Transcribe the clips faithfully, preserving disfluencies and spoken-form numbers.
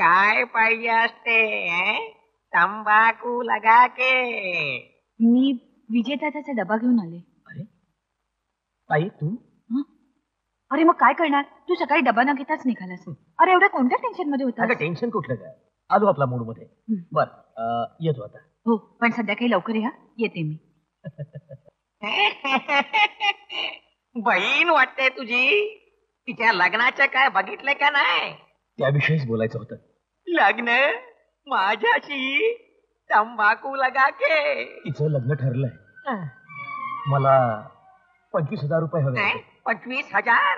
काय पाहिजे असते तंबाखू लगा के? मी विजेताचा डबा घेऊन आले. अरे ताई तू? अरे मग काय करणार, तू सकाळी डबा न घेताच निघालास. अरे एवढ्या कोणत्या टेन्शन मध्ये होता? अगं टेन्शन कुठलं काय, आलो आपला मूड मध्ये. बर येतो आता. हो पण सध्या काही लवकर या, येते मी. बहीण वाटते तुझी, तिच्या लग्नाचं काय बघितलं का नाही? त्याविषयीच बोलायचं होतं. लग्न माझ्याशी तंबाखू लगा के. तिचं लग्न ठरलंय. मला पंचवीस हजार रुपये हवे. पंचवीस हजार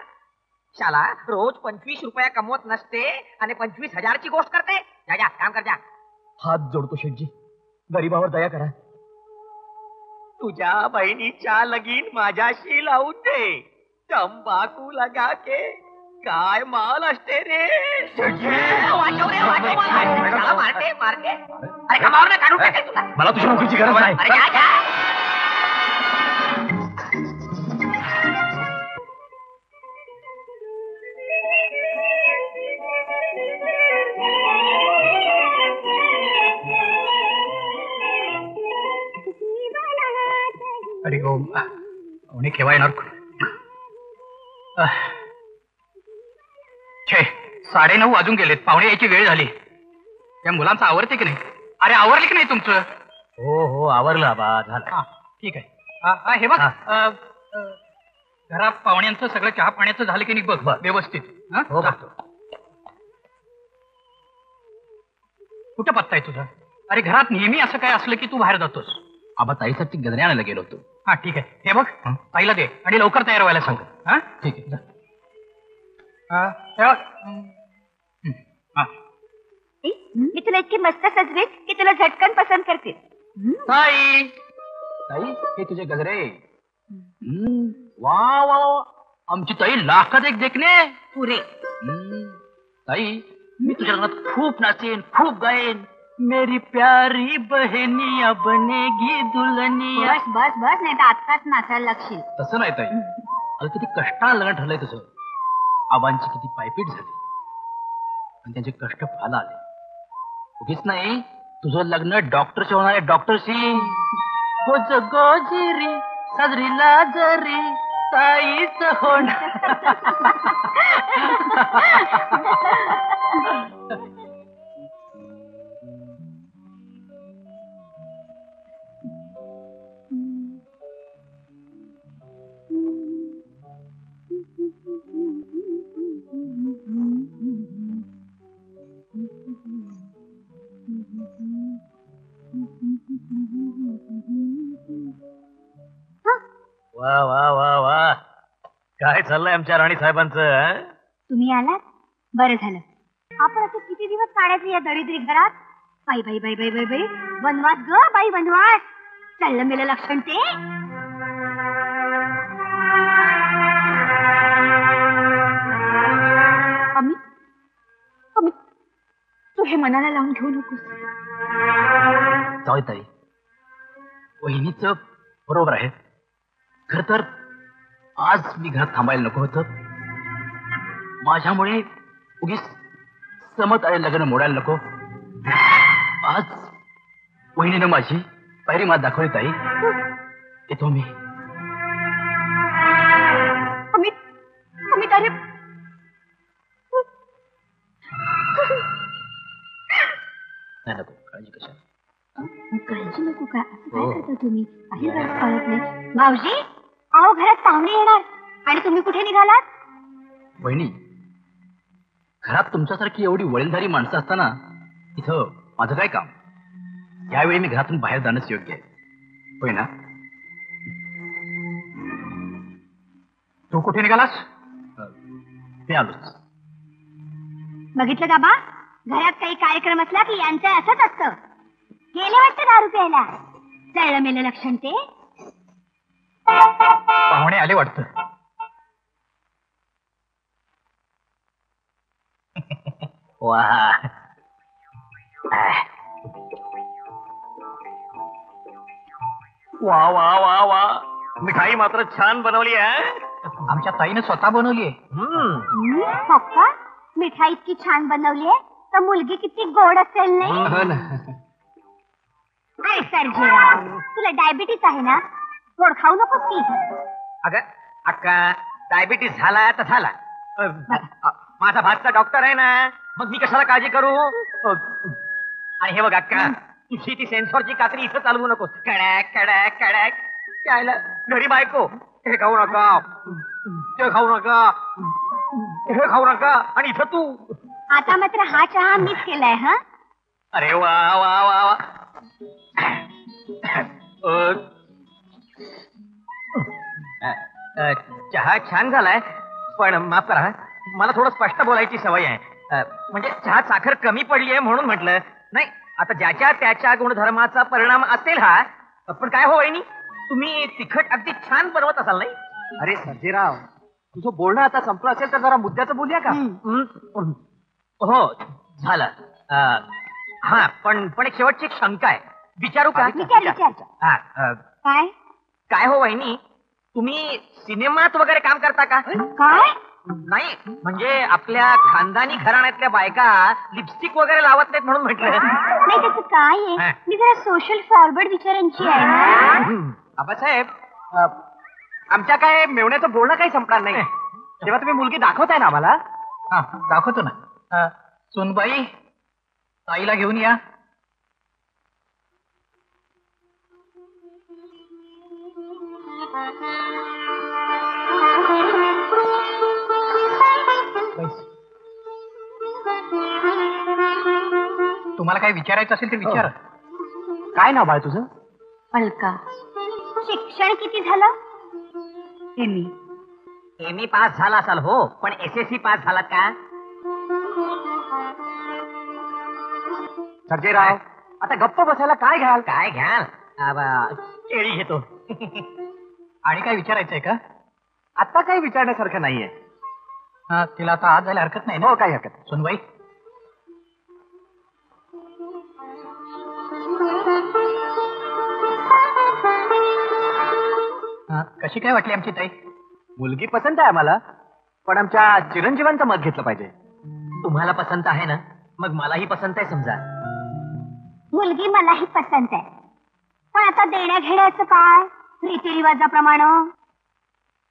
शाला रोज पंचवीस रुपया कमवत नसते आणि पंचवीस हजारची गोष्ट करते. जा जा काम कर जा. हात जोडतो शेठजी, गरीबावर दया करा. तुझ्या बहिणीच्या लगीन माझ्याशी लावून दे, तंबाखू लगा के. काय माल असते रे. मारते मारते. अरे कमावर ना काढून टाकेल तुला. मला तुझ्या नोकरीची गरज नाही. अरे जा जा. अरे ओम उन्हें केवाई नर्क छे साढ़े नऊ वाजून गेले, पाहुणे यायची वेळ झाली. त्या मुलांचं आवरते की नाही? अरे आवरले की नाही तुमचं? हो हो आवरलं बा, झालं. ठीक आहे. हे बघ घरात पाहुण्यांचं सगळं चहा पाण्याचं झालं की नाही बघ व्यवस्थित. हो कुठं पत्ता आहे तुझा? अरे घरात नेहमी असं काय असलं की तू बाहेर जातोस. आबा ताईसाठी गजरे आणायला गेलो होतो. हा ठीक आहे. हे बघ ताईला दे आणि लवकर तयार व्हायला सांग. हा ठीक आहे. मी तुला इतकी मस्त सजवे की तुला झटकन पसंत करते. ताई ताई हे तुझे गजरे. वा वा वा आमची ताई लाखात एक देखणे पुरे. ताई मी तुझ्या लग्नात खूप नाचेन खूप गायन. मेरी प्यारी बहनिया बनेगी दुल्हनिया. बस बस बस नाही तर आत्ताच नाचायला लागशील. तसं नाही ताई, अरे किती कष्टानं लग्न ठरलंय तुझं. आबांची किती पायपीट झाली आणि त्यांचे कष्ट फाला आले. उगीच नाही तुझं लग्न डॉक्टरशी होणार आहे, डॉक्टरशी. गोज गोजिरी साजरी लाजरी ताईच होणार. वा वा वा वा काय चाललंय आमच्या राणी साहेबांचं. तुम्ही आलात बरं झालं. आपण आता किती दिवस काढायचे या दरिद्री घरात. बाई बाई बाई बाई बाई बाई वनवास ग बाई वनवास. चाललं मेलं लक्षण ते. अम्मी अम्मी तू हे मनाला लावून घेऊ नकोस. जाऊ ताई वहिनीचं बरोबर आहे. खर तर आज मी घरात थांबायला नको होतं. माझ्यामुळे उगीच समत आले लग्न मोडायला नको. आज वहिनीनं माझी पायरी मात दाखवली. ताई येतो मी. नाही नको काळजी कशा. काळजी नको का काय करता तुम्ही? काही गरज पडत नाही. भाऊजी आओ घरात पाहुणे येणार आणि तुम्ही कुठे निघालात? बहिणी घरात तुमच्यासारखी एवढी वडीलधारी माणसं असताना इथं माझं काय काम? यावेळी मी घरातून बाहेर जाणंच योग्य आहे. होय ना? तू कुठे निघालास? ते आलोच. बघितलं का बा घरात काही कार्यक्रम असला की यांचं असंच असतं. गेले वाटतं दारू प्यायला. चळलं मेलं लक्षण ते. पाहुणे आले वाटतं. वा वा वा वा वा मिठाई मात्र छान बनवली आहे. आमच्या ताईने स्वतः बनवली आहे. पप्पा मिठाई इतकी छान बनवली आहे तर मुलगी किती गोड असेल नाही? काय सरजीराव, तुला डायबिटीस आहे ना? गोड खाऊ नकोस की. अगं अक्का, डायबिटीस झाला तर झाला, माझा भातचा डॉक्टर आहे ना, मग मी कशाला काळजी करू? आणि हे बघ अक्का, तुझी ती सेन्सॉरची कात्री इथं चालवू नकोस. कडॅक कडॅक कडॅक यायला घरी बायको, हे खाऊ नका ते खाऊ नका हे खाऊ नका, आणि इथं तू. आता मात्र हा चहा मीच केलाय हा. अरे वा वा वा वा. चहा छान झालाय, पण माफ करा, मला थोडं स्पष्ट बोलायची सवय आहे. म्हणजे चहा साखर कमी पडली आहे म्हणून म्हटलं. नाही, आता ज्याच्या त्याच्या गुणधर्माचा परिणाम असेल हा. पण काय हो वहिनी, तुम्ही तिखट अगदी छान बनवत असाल नाही? अरे संजयराव, तुझं बोलणं आता संपलं असेल तर जरा मुद्द्याचं बोलूया का? हो झालं. हा, पण पण एक शेवटची शंका आहे, विचारू का? काय काय हो वहिनी, तुम्ही सिनेमात वगैरे काम करता का? काय? नाही, म्हणजे आपल्या खानदानी घराण्यातल्या बायका लिपस्टिक वगैरे लावत नाहीत म्हणून म्हटलं. नाही, त्याचं काय आहे, मी जरा सोशल फॉरवर्ड विचारांची आहे. आबासाहेब, आमच्या काय मेवण्याचं बोलणं काही संपणार नाही. तेव्हा तुम्ही मुलगी दाखवताय ना आम्हाला? हा, दाखवतो ना. सुनबाई, ताईला घेऊन या. तुम्हाला काही विचारायचं असेल तर विचार. काय नाव बाळ तुझं? अलका. शिक्षण किती झालं? M A. एम ए पास झाला असाल हो, पण एस एस सी पास झाला का? सर्जेराव, आता गप्प बसायला काय घ्याल? काय घ्याल, केळी घेतो. आणि काय विचारायचंय का? आता काही विचारण्यासारखं नाहीये. हा, तिला आता आज जायला हरकत नाही ना? हो, काही हरकत. सुनबाई, कशी काय वाटली आमची ताई? मुलगी पसंत आहे आम्हाला, पण आमच्या चिरंजीवांचं मत घेतलं पाहिजे. तुम्हाला पसंत आहे ना, मग मलाही पसंत आहे. समजा मुलगी मलाही पसंत आहे, पण आता देण्या घेण्याचं काय? रीतिरिवाजाप्रमाणे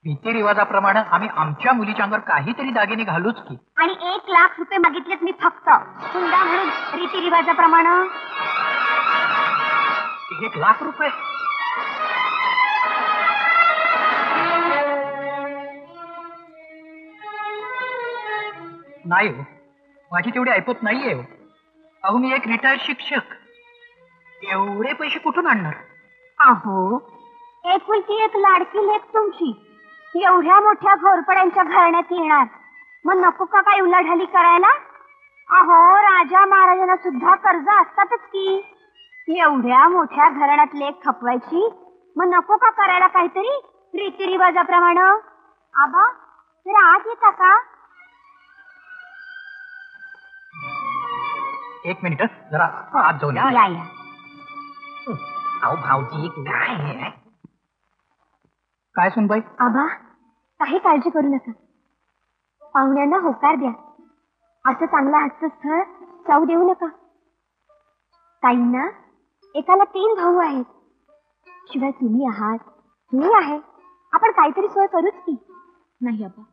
रीतिरिवाजाप्रमाणे आम्ही आमच्या मुलीच्या अंगावर काहीतरी दागिने घालूच की. आणि एक लाख रुपये मागितलेत मी फक्त हुंडा म्हणून, रीतिरिवाजाप्रमाणे. एक लाख रुपये? नाही हो, माझी तेवढी ऐपत नाहीये हो. अहो, मी एक रिटायर्ड शिक्षक, एवढे पैसे कुठून आणणार? अहो, एकुलती एक लाडकी लेक तुमची, एवढ्या मोठ्या घोरपड्यांच्या घराण्यात येणार, मग नको का काय उलाढाली करायला? अहो, राजा महाराजांना सुद्धा कर्ज असतातच की. एवढ्या मोठ्या घराण्यात लेक खपवायची, मग नको का करायला काहीतरी रीतिरिवाजाप्रमाणे? आबा, जरा आत येता का? एक मिनिट, जरा आत जाऊन. अहो भाऊजी, काय काय सुनबाई? आबा, काही काळजी करू नका, पाहुण्यांना होकार द्या. असं चांगलं हातचं स्थळ जाऊ देऊ नका. ताईंना एकाला तीन भाऊ आहेत, शिवाय तुम्ही आहात, मी आहे, आपण काहीतरी सोय करूच की. नाही आबा,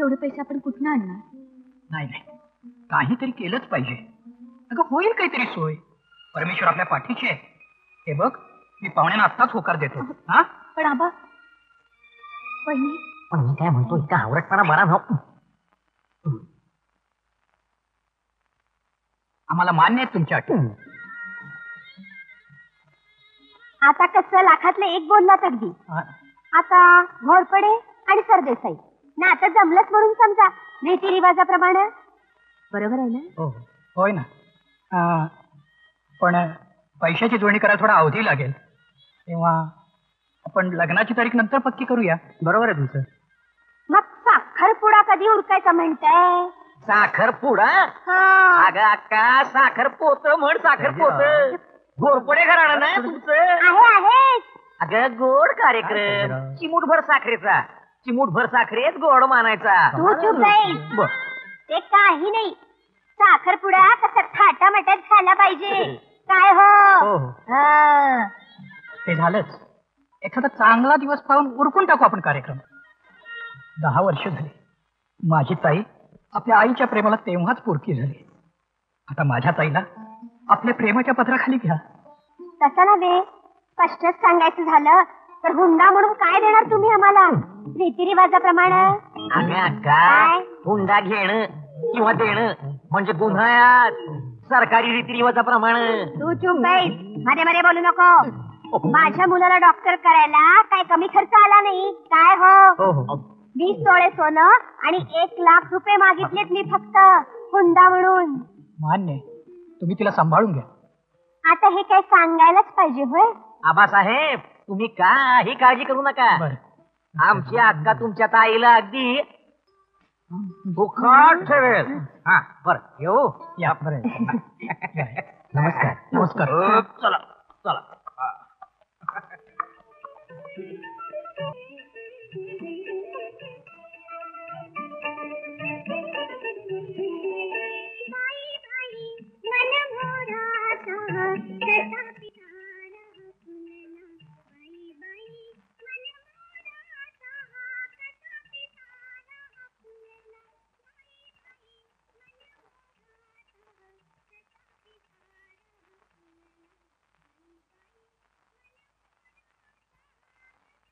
एवढे पैसे आपण कुठनं आणणार? नाही नाही, काहीतरी केलंच पाहिजे. अगं, होईल काहीतरी सोय, परमेश्वर आपल्या पाठीशी आहे. हे बघ, मी पाहुण्यांना आत्ताच होकार देतो. हा, पण आबा, वहिनी. पण मी काय म्हणतो, इतका आवडटपणा बरा नव्हता. आम्हाला मान्य आहे तुमच्या अटी. आता कसं लाखातलं एक बोलला तर दी. आता घोरपडे आणि सरदेसाई ना, आता जमलंच म्हणून समजा रीतिरिवाजाप्रमाणे. बरोबर आहे ना? हो, होय ना. पण पैशाची जोडणी करायला थोडा अवधी लागेल, तेव्हा आपण लग्नाची तारीख नंतर पक्की करूया. बरोबर आहे तुमचं. मग साखरपुडा कधी उरकायचा म्हणताय? साखरपुडा? अगं अक्का, साखर पोत म्हण, साखर पोत. घोरपडे घराणं ना तुमचं? आहे आहे. अगं, गोड कार्यक्रम, चिमूटभर साखरेचा. चिमूटभर साखरेत गोड मानायचा. तू चुप. ते काही नाही, साखरपुडा कसा थाटामाटात झाला पाहिजे. काय हो हां ते झालंच. एखादा चांगला दिवस पाहून उरकून टाकू आपण कार्यक्रम. दहा वर्ष झाली माझी ताई आपल्या आईच्या प्रेमाला तेव्हाच पोरकी झाली. आता माझ्या ताईला आपल्या प्रेमाच्या पत्राखाली घ्या. तसं नव्हे, स्पष्टच सांगायचं झालं तर हुंडा म्हणून काय देणार तुम्ही आम्हाला रीतिरिवाजाप्रमाणे? अगं अक्का, हुंडा घेणं किंवा देणं म्हणजे गुन्हा आहे सरकारी रीतिरिवाजाप्रमाणे. तू चुप बैस, मध्ये मध्ये बोलू नको. माझ्या मुलाला डॉक्टर करायला काय कमी खर्च आला नाही काय हो? वीस तोळे सोनं आणि एक लाख रुपये मागितलेत मी फक्त हुंडा म्हणून. मान्य, तुम्ही तिला सांभाळून घ्या. आता हे काय सांगायलाच पाहिजे होय? आबासाहेब तुम्ही काही काळजी करू नका. आमची अक्का तुमच्या ताईला अगदी बुखार ठेवेल. हा बरं येऊ या. नमस्कार नमस्कार. चला चला.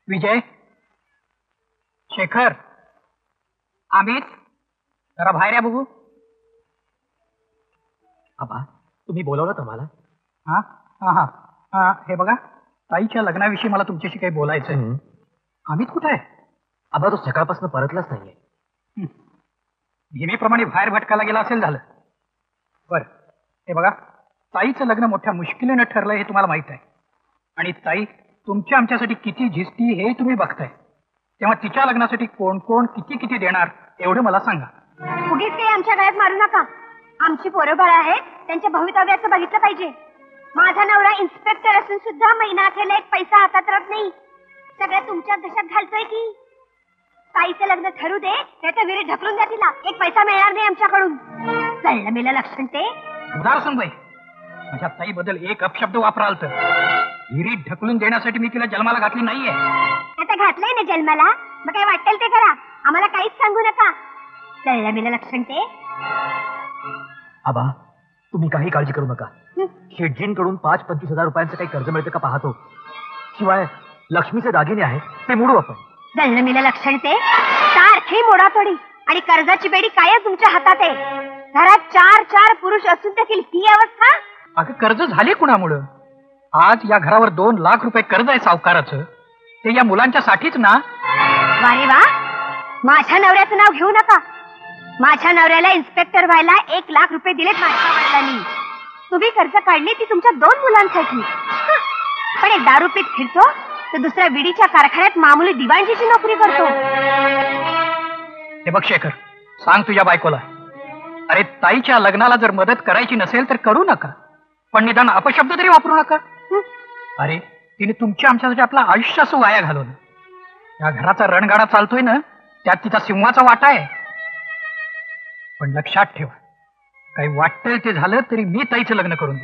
विजय, शेखर, अमित, जरा बाहेर या बघू. आबा तुम्ही बोलवलं आम्हाला? हा हा हा हा हे बघा, ताईच्या लग्नाविषयी मला तुमच्याशी काही बोलायचं आहे. अमित कुठे आहे? आबा तो सकाळपासून परतलाच नाहीये. नेहमीप्रमाणे बाहेर भटकायला गेला असेल झालं. बर हे बघा, ताईचं लग्न मोठ्या मुश्किलीनं ठरलं हे तुम्हाला माहित आहे. आणि ताई तुमच्या आमच्यासाठी किती झिजती हे तुम्ही बघताय, तेव्हा तिच्या लग्नासाठी कोण कोण किती किती देणार एवढं मला सांगा. उगीच काही आमच्या गळ्यात मारू नका. आमची पोरं बाळं आहेत, त्यांच्या भवितव्याचं बघितलं पाहिजे. माझा नवरा इन्स्पेक्टर असून सुद्धा महिना अखेरला एक पैसा हातात राहत नाही. सगळं तुमच्या घशात घालतोय की ताईचं लग्न ठरू दे, त्याच्या विहिरीत ढकलून द्या तिला. एक पैसा मिळणार नाही आमच्याकडून. चाललं मेलं लक्षण ते. खबरदार सुनबाई, माझ्या ताईबद्दल एक अपशब्द वापराल तर. विहिरीत ढकलून देण्यासाठी मी तिला जन्माला घातली नाहीये. आता घातलंय ना जन्माला, मग काय वाटेल ते करा. आम्हाला काहीच सांगू नका. कळलं मेलं लक्षण ते. आबा तुम्ही काही काळजी करू नका. शेटजींकडून पाच पंचवीस हजार रुपयांचं काही कर्ज मिळतं का पाहतो. शिवाय लक्ष्मीचे दागिने आहेत ते मोडू आपण. कळलं मेलं लक्षण ते. सारखी मोडातोडी आणि कर्जाची बेडी काय तुमच्या हातात आहे. घरात चार चार पुरुष असून देखील ती अवस्था. अगं कर्ज झाले कुणामुळे? आज या घरावर दोन लाख रुपये कर्ज आहे सावकाराचं. ते या मुलांच्या साठीच ना. वारे वा, माझ्या नवऱ्याचं नाव घेऊ नका. माझ्या नवऱ्याला इन्स्पेक्टर व्हायला एक लाख रुपये दिलेत माझ्या वडिलांनी. तुम्ही कर्ज काढले ती तुमच्या दोन मुलांसाठी. पण एक दारू पीत फिरतो तर दुसऱ्या विडीच्या कारखान्यात मामूली दिवाणजीची नोकरी करतो. हे बघ शेखर, सांग तुझ्या बायकोला, अरे ताईच्या लग्नाला जर मदत करायची नसेल तर करू नका, पण निदान अपशब्द तरी वापरू नका. अरे तिने तुमच्या आमच्यासाठी आपलं आयुष्य असं वाया घालवलं. या घराचा रणगाडा चालतोय ना, त्यात तिचा सिंहाचा वाटा आहे. पण लक्षात ठेवा, काही वाटतंय ते झालं तरी मी ताईचं लग्न करून दे.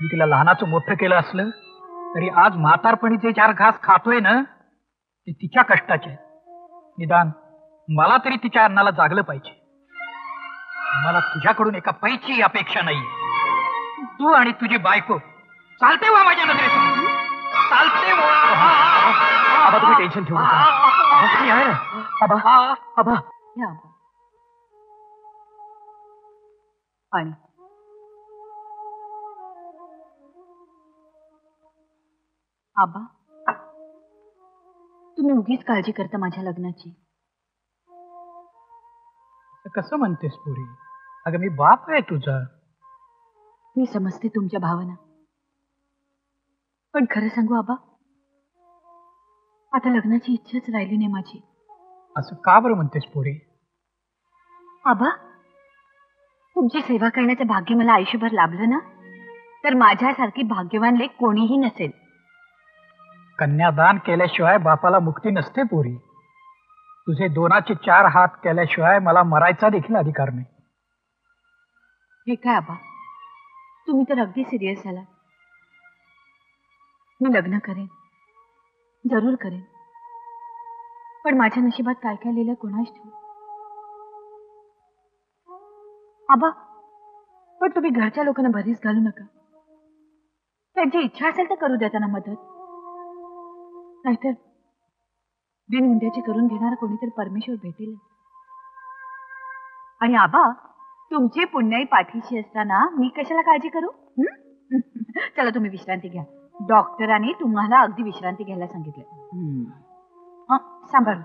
मी तिला लहानाचं मोठं केलं असलं तरी आज म्हातारपणी जे चार घास खातोय ना ते तिच्या कष्टाचे. निदान मला तरी तिच्या अन्नाला जागलं पाहिजे. मला तुझ्याकडून एका पैची अपेक्षा नाही. तू आणि तुझी बायको चालते वा माझ्या नजरेतून, चालते वा. आबा तुम्ही टेन्शन घेऊ नका. आबा आणि आबा तुम्ही उगीच काळजी करता माझ्या लग्नाची. कसं म्हणतेस पुरी? अगं मी बाप आहे तुझा. मी समजते तुमच्या भावना, पण खरं सांगू आबा, आता लग्नाची इच्छाच राहिली नाही माझी. असं का बरं म्हणतेस पोरी? आबा तुमची सेवा करण्याचं भाग्य मला आयुष्यभर लाभलं ना, तर माझ्यासारखी भाग्यवान लेक कोणीही नसेल. कन्यादान केल्याशिवाय बापाला मुक्ती नसते पोरी. तुझे दोनाचे चार हात केल्याशिवाय मला मरायचा देखील अधिकार नाही। हे काय बाबा, तुम्ही तर अगदी सिरियस झाला। मी लग्न करेन, जरूर करेन, पण माझ्या नशिबात काय काय लिहिलं कोणास ठाऊक। आबा, पण तुम्ही घरच्या लोकांना भरीस घालू नका। त्यांची इच्छा असेल तर करू द्या त्यांना मदत, नाहीतर बिन मुंड्याची करून घेणार कोणीतरी परमेश्वर भेटेल। आणि आबा, तुमची पुण्याई पाठीशी असताना मी कशाला काळजी करू। चला तुम्ही विश्रांती घ्या, डॉक्टरांनी तुम्हाला अगदी विश्रांती घ्यायला सांगितलं। हां, सांभाळ।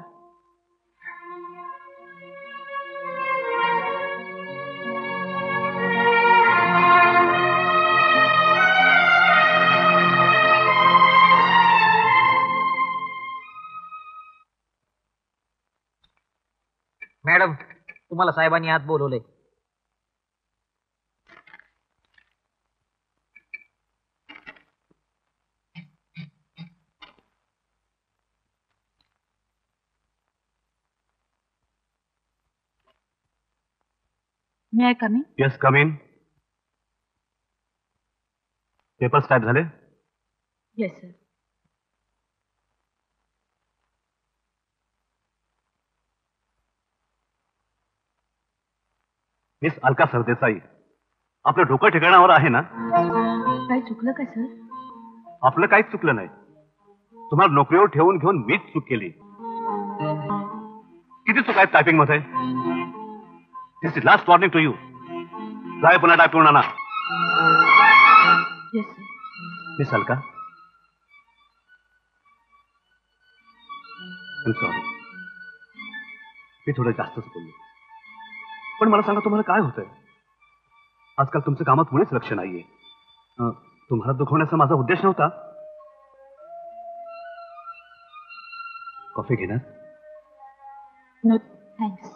मॅडम, तुम्हाला साहेबांनी आज बोलवले। May I come in? Yes, come in. Papers type झाले? Yes, sir. Miss Alka Sardesai आपलं ढोकं ठिकाणावर आहे ना? काय चुकलं का सर? आपलं काहीच चुकलं नाही। तुम्हाला नोकरीवर ठेवून घेऊन मीच चूक केली। किती चूक आहेत टायपिंग मध्ये? This is last warning to you. Try to type on Anna. Yes, sir. Miss Alka, I'm sorry. मी थोडं जास्तच बोललो, पण मला सांगा तुम्हाला काय होतंय? आजकाल तुमचं कामात कोणीच लक्ष नाहीये। तुम्हाला दुखवण्याचा माझा उद्देश नव्हता। कॉफी घेणार? No thanks.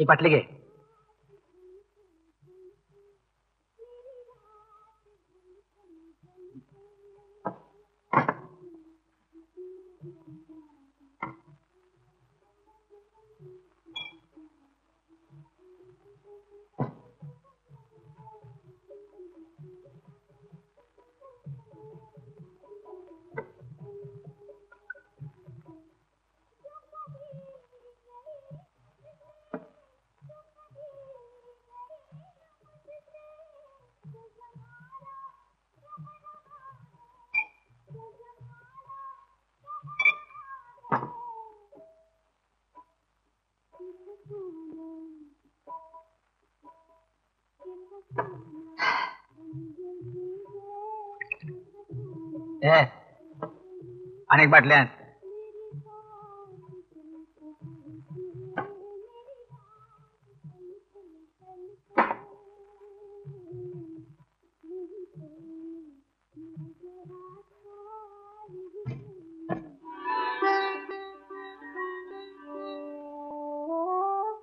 एक बाटली घे। अनेक बाटल्या।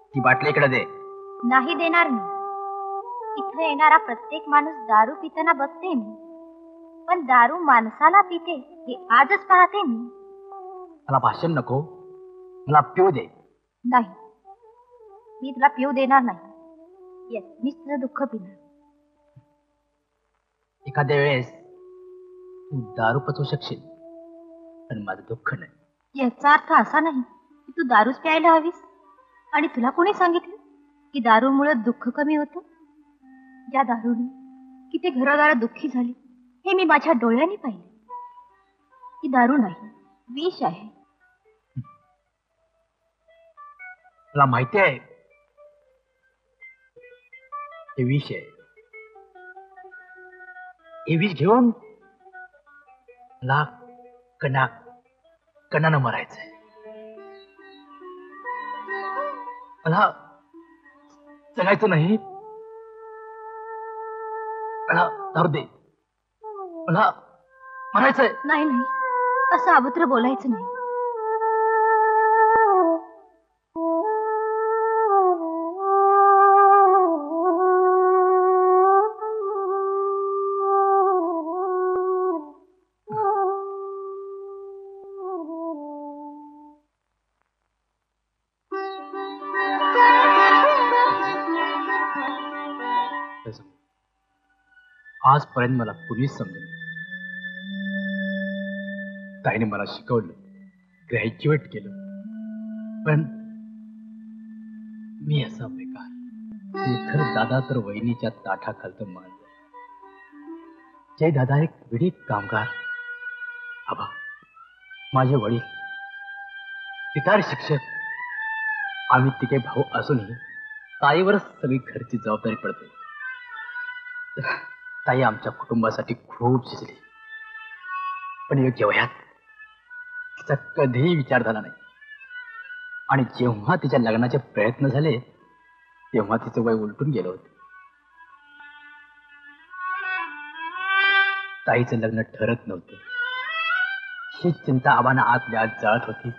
ती बाटली इकडे दे। नाही देणार मी। इथे येणारा प्रत्येक माणूस दारू पिताना बघते मी, पण दारू माणसाला पिते हे आजच पाहते मी। मला भाषण नको, मला पिऊ दे। नाही, मी तुला पिऊ देणार नाही। येस, मी तुझं दुःख पिणार। एखाद्या वेळेस तू दारू पचवू शकशील, पण माझं दुःख नाही। याचा अर्थ असा नाही की तू दारूच प्यायला हवीस। आणि तुला कोणी सांगितलं की दारूमुळे दुःख कमी होतं? या दारूने किती घरादारा दुःखी झाली हे मी माझ्या डोळ्यांनी पाहिले। ही दारू नाही, विष आहे। मला माहिती आहे हे विष आहे। एवीच घेऊन लाख कणाक कणानं मरायचंय. मला जगायचं नाही, मला धर दे, मला मरायचंय. नाही नाही, असं अभद्र बोलायचं नाही. आजपर्यंत मला कुणीच समजलं नाही. ताईने मला शिकवलं, ग्रॅज्युएट केलं, पण मी असा बेकार. शेखर दादा तर वहिनीच्या ताठाखालचं मान. जय दादा एक विडीत कामगार, आबा माझे वडील पितार शिक्षक. आम्ही तिघे भाऊ असूनही ताईवरच सगळी घरची जबाबदारी पडते. ताई आमच्या कुटुंबासाठी खूप शिजली, पण योग्य वयात तिचा कधीही विचार झाला नाही. आणि जेव्हा तिच्या लग्नाचे प्रयत्न झाले तेव्हा तिचं वय उलटून गेलं होतं. ताईचं लग्न ठरत नव्हतं, ही चिंता आबांना आतल्या आत जाळत होती.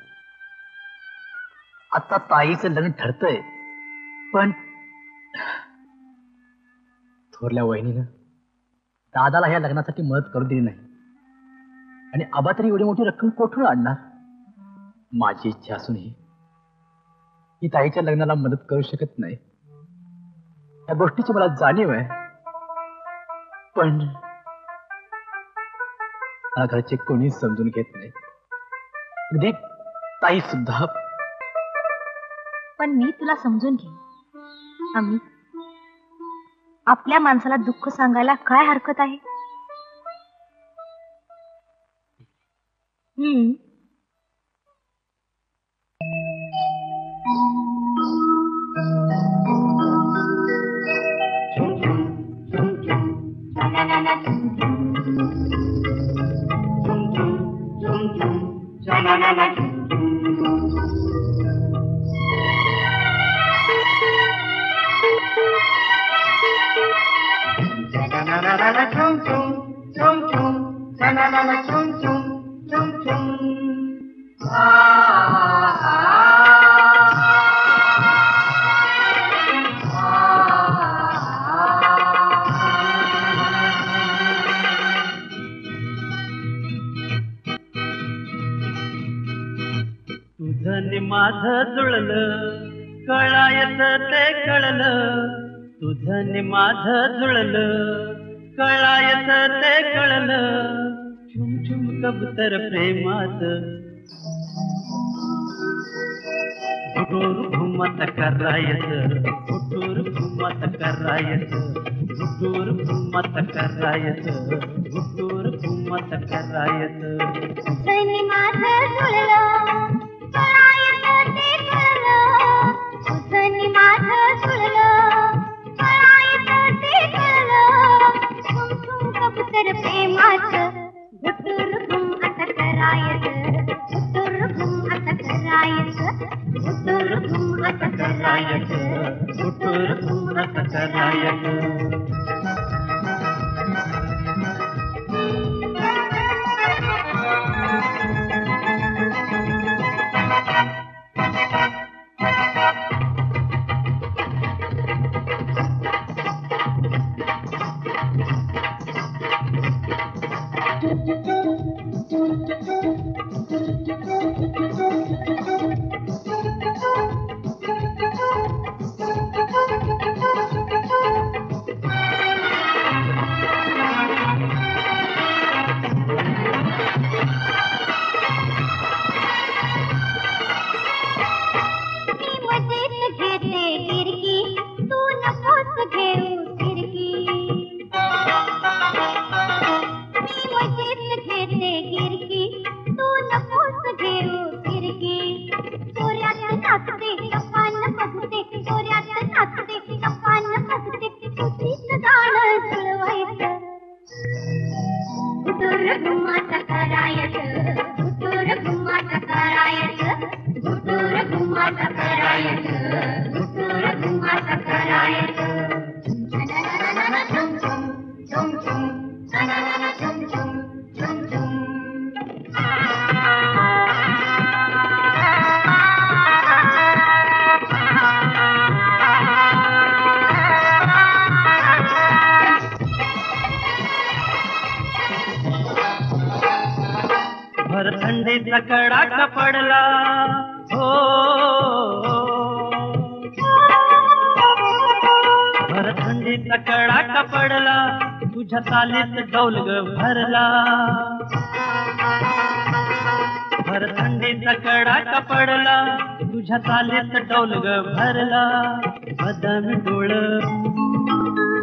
आता ताईचं लग्न ठरतंय, पण थोरल्या वहिनीनं दादाला ह्या लग्नासाठी मदत करू दिली नाही. आणि आबा तरी एवढी मोठी रक्कम कोठून आणणार? माझी इच्छा असूनही ती ताईच्या लग्नाला मदत करू शकत नाही, या गोष्टीची मला जाणीव आहे. पण मला घरचे कोणीच समजून घेत नाही, अगदी ताई सुद्धा. पण मी तुला समजून घेईन. आम्ही आपल्या माणसाला दुःख सांगायला काय हरकत आहे? हम्म भर ठंडे तकड़ा का पड़ला हो, भर ठंडे तकड़ा का पड़ला, तुझा सालित डौल ग भरला, भर ठंडे तकड़ा का पड़ला, तुझा सालित डौल ग भरला। बदाम डोळ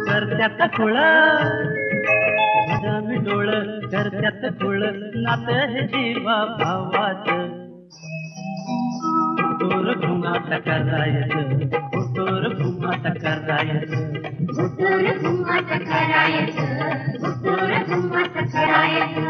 करत्यात खोळ, बदाम डोळ करत्यात खोळ, नात हे जीवा भावात, गोटोर घुमात करायचं, गोटोर घुमात करायचं, गोटोर घुमात करायचं, गोटोर घुमात करायचं।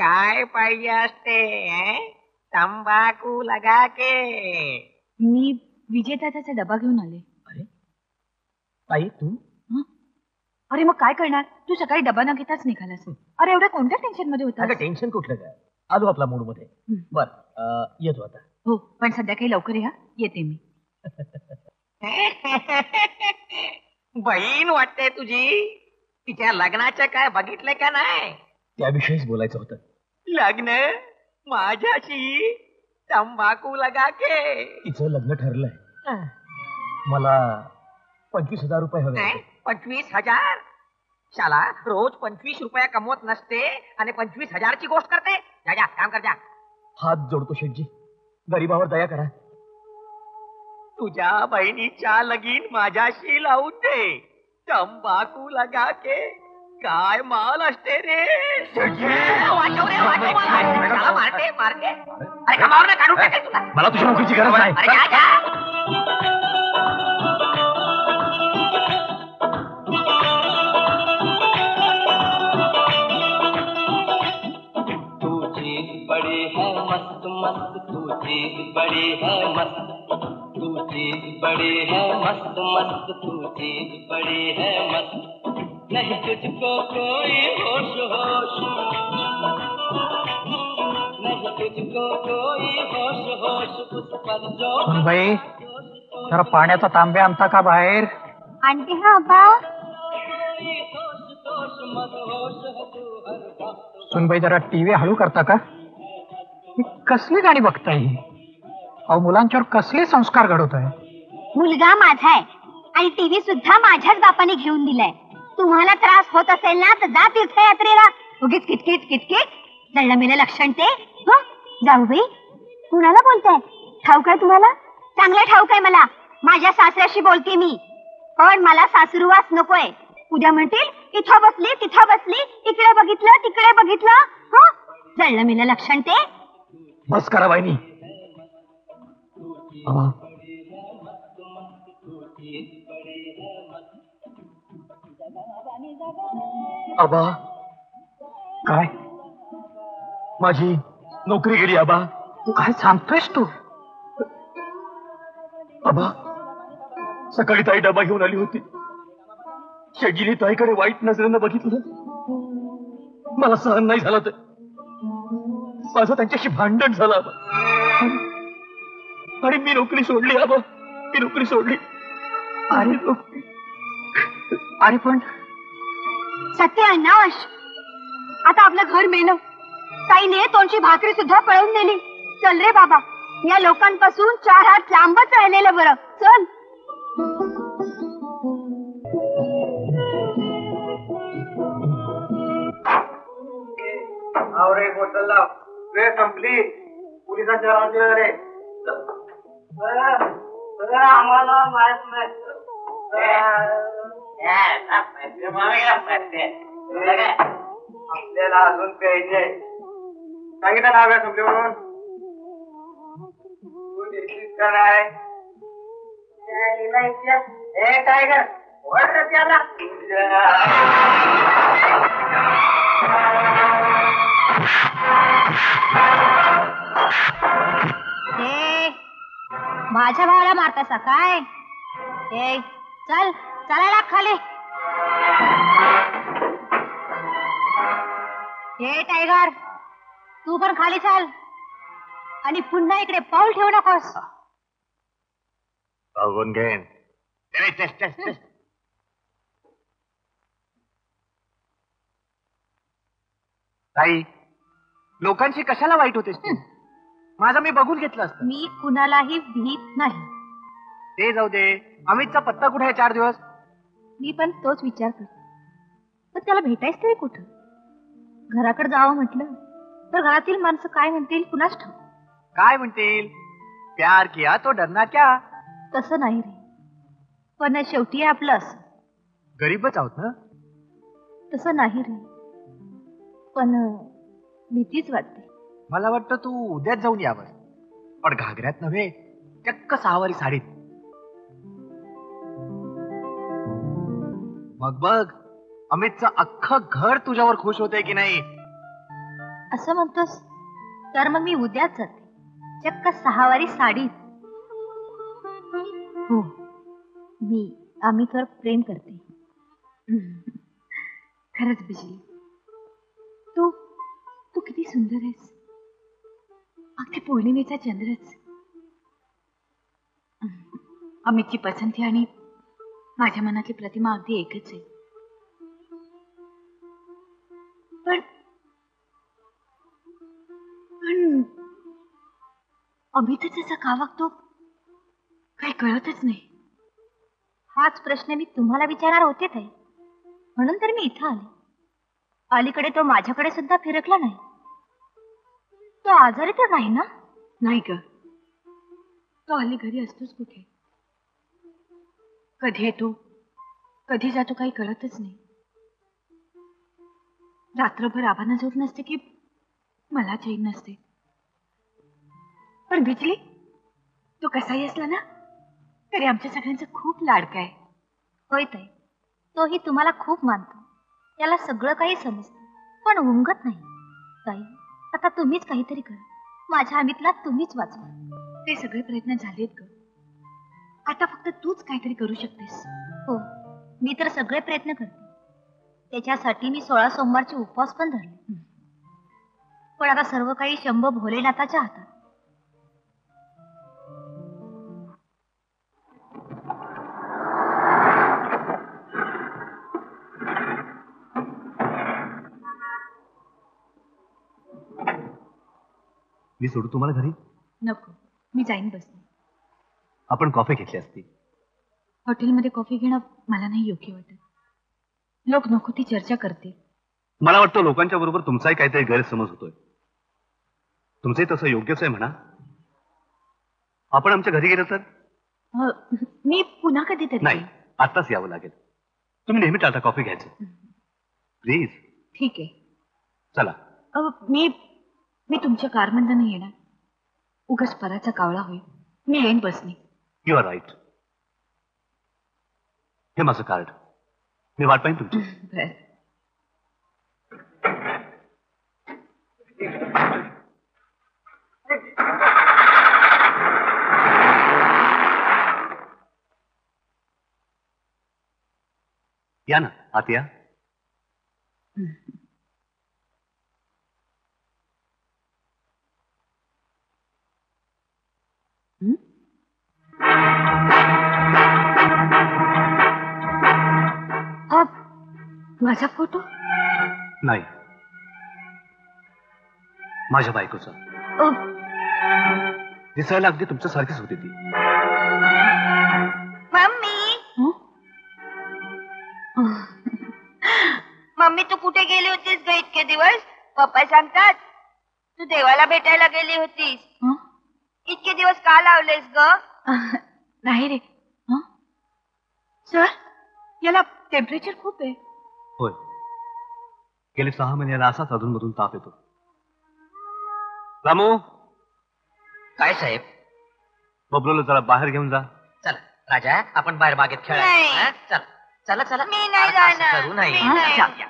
काय पाहिजे असते तंबाखू लगा के? मी विजेताचा डबा घेऊन आले. अरे बाई तू? अरे मग काय करणार, तू सकाळी डबा न घेताच निघालास. अरे एवढ्या कोणत्या टेन्शन मध्ये होता? टेन्शन कुठलं काय, आलो आपला मूड मध्ये. बर येतो आता. हो पण संध्याकाळी लवकर या, येते मी. बहीण वाटते तुझी, तिच्या लग्नाचं काय बघितलं का नाही? त्याविषयीच बोलायचं होतं. लग्न माझ्याशी तंबाखू लगा के? तिचं लग्न ठरलंय. मला पंचवीस हजार रुपये हवे. पंचवीस हजार शाला रोज पंचवीस रुपया कमवत नसते आणि पंचवीस हजारची गोष्ट करते. जा जा काम कर जा. हात जोडतो शेठजी, गरीबावर दया करा. तुझ्या बहिणीच्या लगीन माझ्याशी लावून दे, तंबाखू लगा के. काय माल असते रे. वाचव रे वाचव, मला मारते मारते. अरे कमावर ना, काढून टाकेल तुला. मला तुझ्या नोकरीची गरज नाही. अरे जा जा. मस्त तू चीज बड़ी है मस्त, तू चीज बड़ी है मस्त, मस्त तू चीज बड़ी है मस्त, नहीं तुझको कोई होश होश, नहीं तुझको कोई होश होश. उस पर जो भाई जरा पाण्याचा तांब्या आणता का बाहेर? आणते हा बा. सुन भाई जरा टीव्ही हळू करता का? कसली गाणी बघताय ही? अहो मुलांच्यावर कसले संस्कार घडवताय? मुलगा माझा आहे आणि टीव्ही सुद्धा माझ्याच बापाने घेऊन दिलाय. तुम्हाला त्रास होत असेल ना तर जा तीर्थयात्रेला, उगीच किटकिट किटकिट जळलं मेलं लक्षण ते. जाऊ बाई, कुणाला बोलताय? ठाऊक आहे तुम्हाला? चांगलं ठाऊक आहे मला. माझ्या सासऱ्याशी बोलते मी, पण मला सासुरवास नकोय. उद्या म्हणतील इथं बसली तिथं बसली, इकडे बघितलं तिकडे बघितलं, हो जळलं मेलं लक्षण ते. बस करा वाहिनी. आबा काय माझी नोकरी गेली? आबा काय सांगतोयस तू? आबा सकाळी ताई डबा घेऊन आली होती. शेटजीने ताईकडे वाईट नजरेनं बघितलं, मला सहन नाही झालं ते. माझं त्यांच्याशी भांडण झालं आबा, आणि मी नोकरी सोडली आबा, मी नोकरी सोडली. अरे अरे पण सत्यानाश, आता आपलं घर मेलं. ताईने तोंडची भाकरी सुद्धा पळवून नेली. चल रे बाबा, या लोकांपासून चार हात लांबच राहिलेलं बरं. चल और एक बोतल लाव. वे संपली. किसा चरावते रे अरे आम्हाला माहित नाही यार आप पैसे मागायला पडते आपल्याला अजून पाहिजे सांगितलं नाव आहे तुमचे म्हणून कोण इतिहास करणार आहे नाही इतिहास ए टायगर ओळख त्याला माझ्या भावाला मारतासा काय ए चल चला खाली ए टायगर तू पण खाली चल आणि पुन्हा इकडे पाऊल ठेवू नकोस बघून घेईन ताई लोकांशी कशाला वाईट होतेस तू माझा मी बघून घेतलं असतं मी कुणालाही भीत नाही ते जाऊ दे अमितचा पत्ता कुठे आहे चार दिवस मी पण तोच विचार करतो पण त्याला भेटायचं नाही कुठं घराकडे जावं म्हटलं तर घरातील माणसं काय म्हणतील कुणास ठाऊक काय म्हणतील प्यार किया तो डरना क्या तसं नाही रे पण शेवटी आपलं असं गरीबच आहोत ना तसं नाही रे पण भीतीच वाटते मला वाटतं तू उद्याच जाऊन यावं पण घागऱ्यात नव्हे चक्क सहावारी साडीत मग बघ अमितचं अख्खं घर तुझ्यावर खुश होतंय की नाही असं म्हणतोस तर मग मी उद्याच जाते चक्क सहावारी साडीत हो मी अमितवर प्रेम करते खरंच बिजली तू तू किती सुंदर आहेस अगदी पौर्णिमेचा चंद्रच अमितची पसंती आणि माझ्या मनातली प्रतिमा अगदी एकच आहे पण पण अमितच असा का वागतो काही कळतच नाही हाच प्रश्न मी तुम्हाला विचारणार होते ताई म्हणून तर मी इथं आले अलीकडे तो माझ्याकडे सुद्धा फिरकला नाही तो आजारी तर नाही ना नाही ग तो हल्ली घरी असतोच कुठे कधी येतो कधी जातो काही कळतच नाही रात्रभर आबांना झोप नसते की मला चैन नसते पण बिजली तो कसाही असला ना तरी आमच्या सगळ्यांचा खूप लाडका आहे होय ताई तोही तुम्हाला खूप मानतो त्याला सगळं काही समजतं पण उमगत नाही ताई आता तुम्हीच काहीतरी करा माझ्या अमितला तुम्हीच वाचवा ते सगळे प्रयत्न झालेत ग आता फक्त तूच काहीतरी करू शकतेस हो मी तर सगळे प्रयत्न करते त्याच्यासाठी मी सोळा सोमवारचे उपवास पण धरले पण आता सर्व काही शंभो भोलेनाथाच्या हातात मी सोडू तुम्हाला घरी नको मी जाईन बसने आपण कॉफी घेतली असती हॉटेलमध्ये कॉफी घेणं मला नाही योग्य वाटत लोक नको ती चर्चा करते मला वाटतं लोकांच्या बरोबर तुमचाही काहीतरी गैरसमज होतोय तुमचंही तसं योग्यच आहे म्हणा आपण आमच्या घरी गेलं तर मी पुन्हा कधी तरी नाही आताच यावं लागेल तुम्ही नेहमी टाटा कॉफी घ्यायचं प्लीज ठीक आहे चला मी मी तुमच्या कारमंद नाही येणार उगाच पराचा कावळा होईल मी येईन बसने यू आर राईट हे माझं कार्ड मी वाट पाहिन तुमची या ना आत या माझा फोटो नाही माझ्या बायकोचा दिसायला अगदी तुमच्या सारखीच होती ती मम्मी मम्मी तू कुठे गेली होतीस ग इतके दिवस पप्पा सांगतात तू देवाला भेटायला गेली होतीस, इतके दिवस का लावलेस ग? नाही रे सर, याला टेम्परेचर खूप आहे। होय, गेले सहा महिन्याला असाच अधूनमधून ताप येतो। रामू, काय साहेब? बबलूला जरा बाहेर घेऊन जा। चल राजा, आपण बाहेर बागेत खेळायला। चल चला चला, मी नाही जाणार, करू नाही।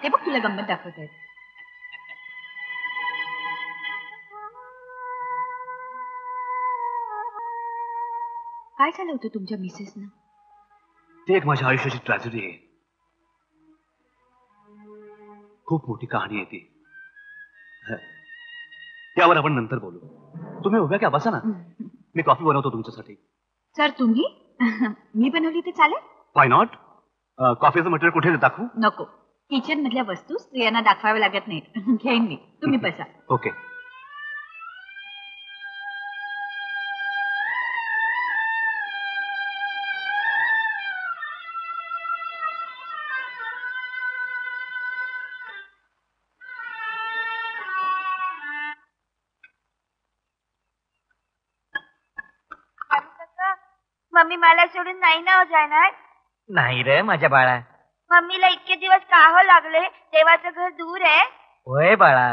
हे बघ तुला गंमत दाखवत आहे। काय झालं होतं तुमच्या मिसेस ना? ते एक माझ्या आयुष्याची ट्रॅजेडी आहे, खूप मोठी कहाणी आहे ती, त्यावर आपण नंतर बोलू। तुम्ही उभ्या क्या, बसा ना, मी कॉफी बनवतो तुमच्यासाठी। सर तुम्ही? मी बनवली ते चालेल? Why not? कॉफीचं मटेरियल कुठे दाखवू? नको, किचन मधल्या वस्तू स्त्रियांना दाखवाव्या लागत नाहीत, घेईन मी, तुम्ही बसा। ओके। मम्मी मला सोडून नाही ना जाणार? नाही रे माझ्या बाळा, मम्मीला इतके दिवस काहो लागले? देवाचं घर दूर आहे। होय बाळा,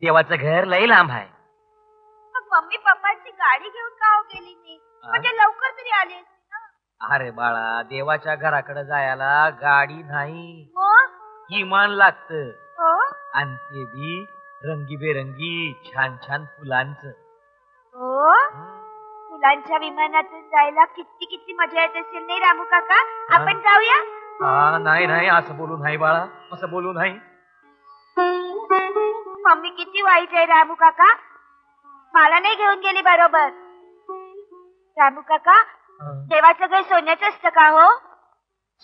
देवाचं घर लई लांब आहे। मम्मी पप्पाची गाडी घेऊन काहो गेली मी, म्हणजे लवकर तरी आली ना। अरे बाळा, देवाच्या घराकडे जायला गाडी नाही, विमान लागत, आणि ते बी रंगीबेरंगी छान छान फुलांचं। फुलांच्या विमानातून जायला किती किती मजा येत असेल नाही रामू काका? आपण जाऊया? हा नाही नाही, असं बोलू नाही बाळा, असं बोलू नाही। मम्मी किती वाईट आहे रामू काका, मला नाही घेऊन गेली बरोबर। रामू काका, देवाचं घर सोन्याचं असतं का हो?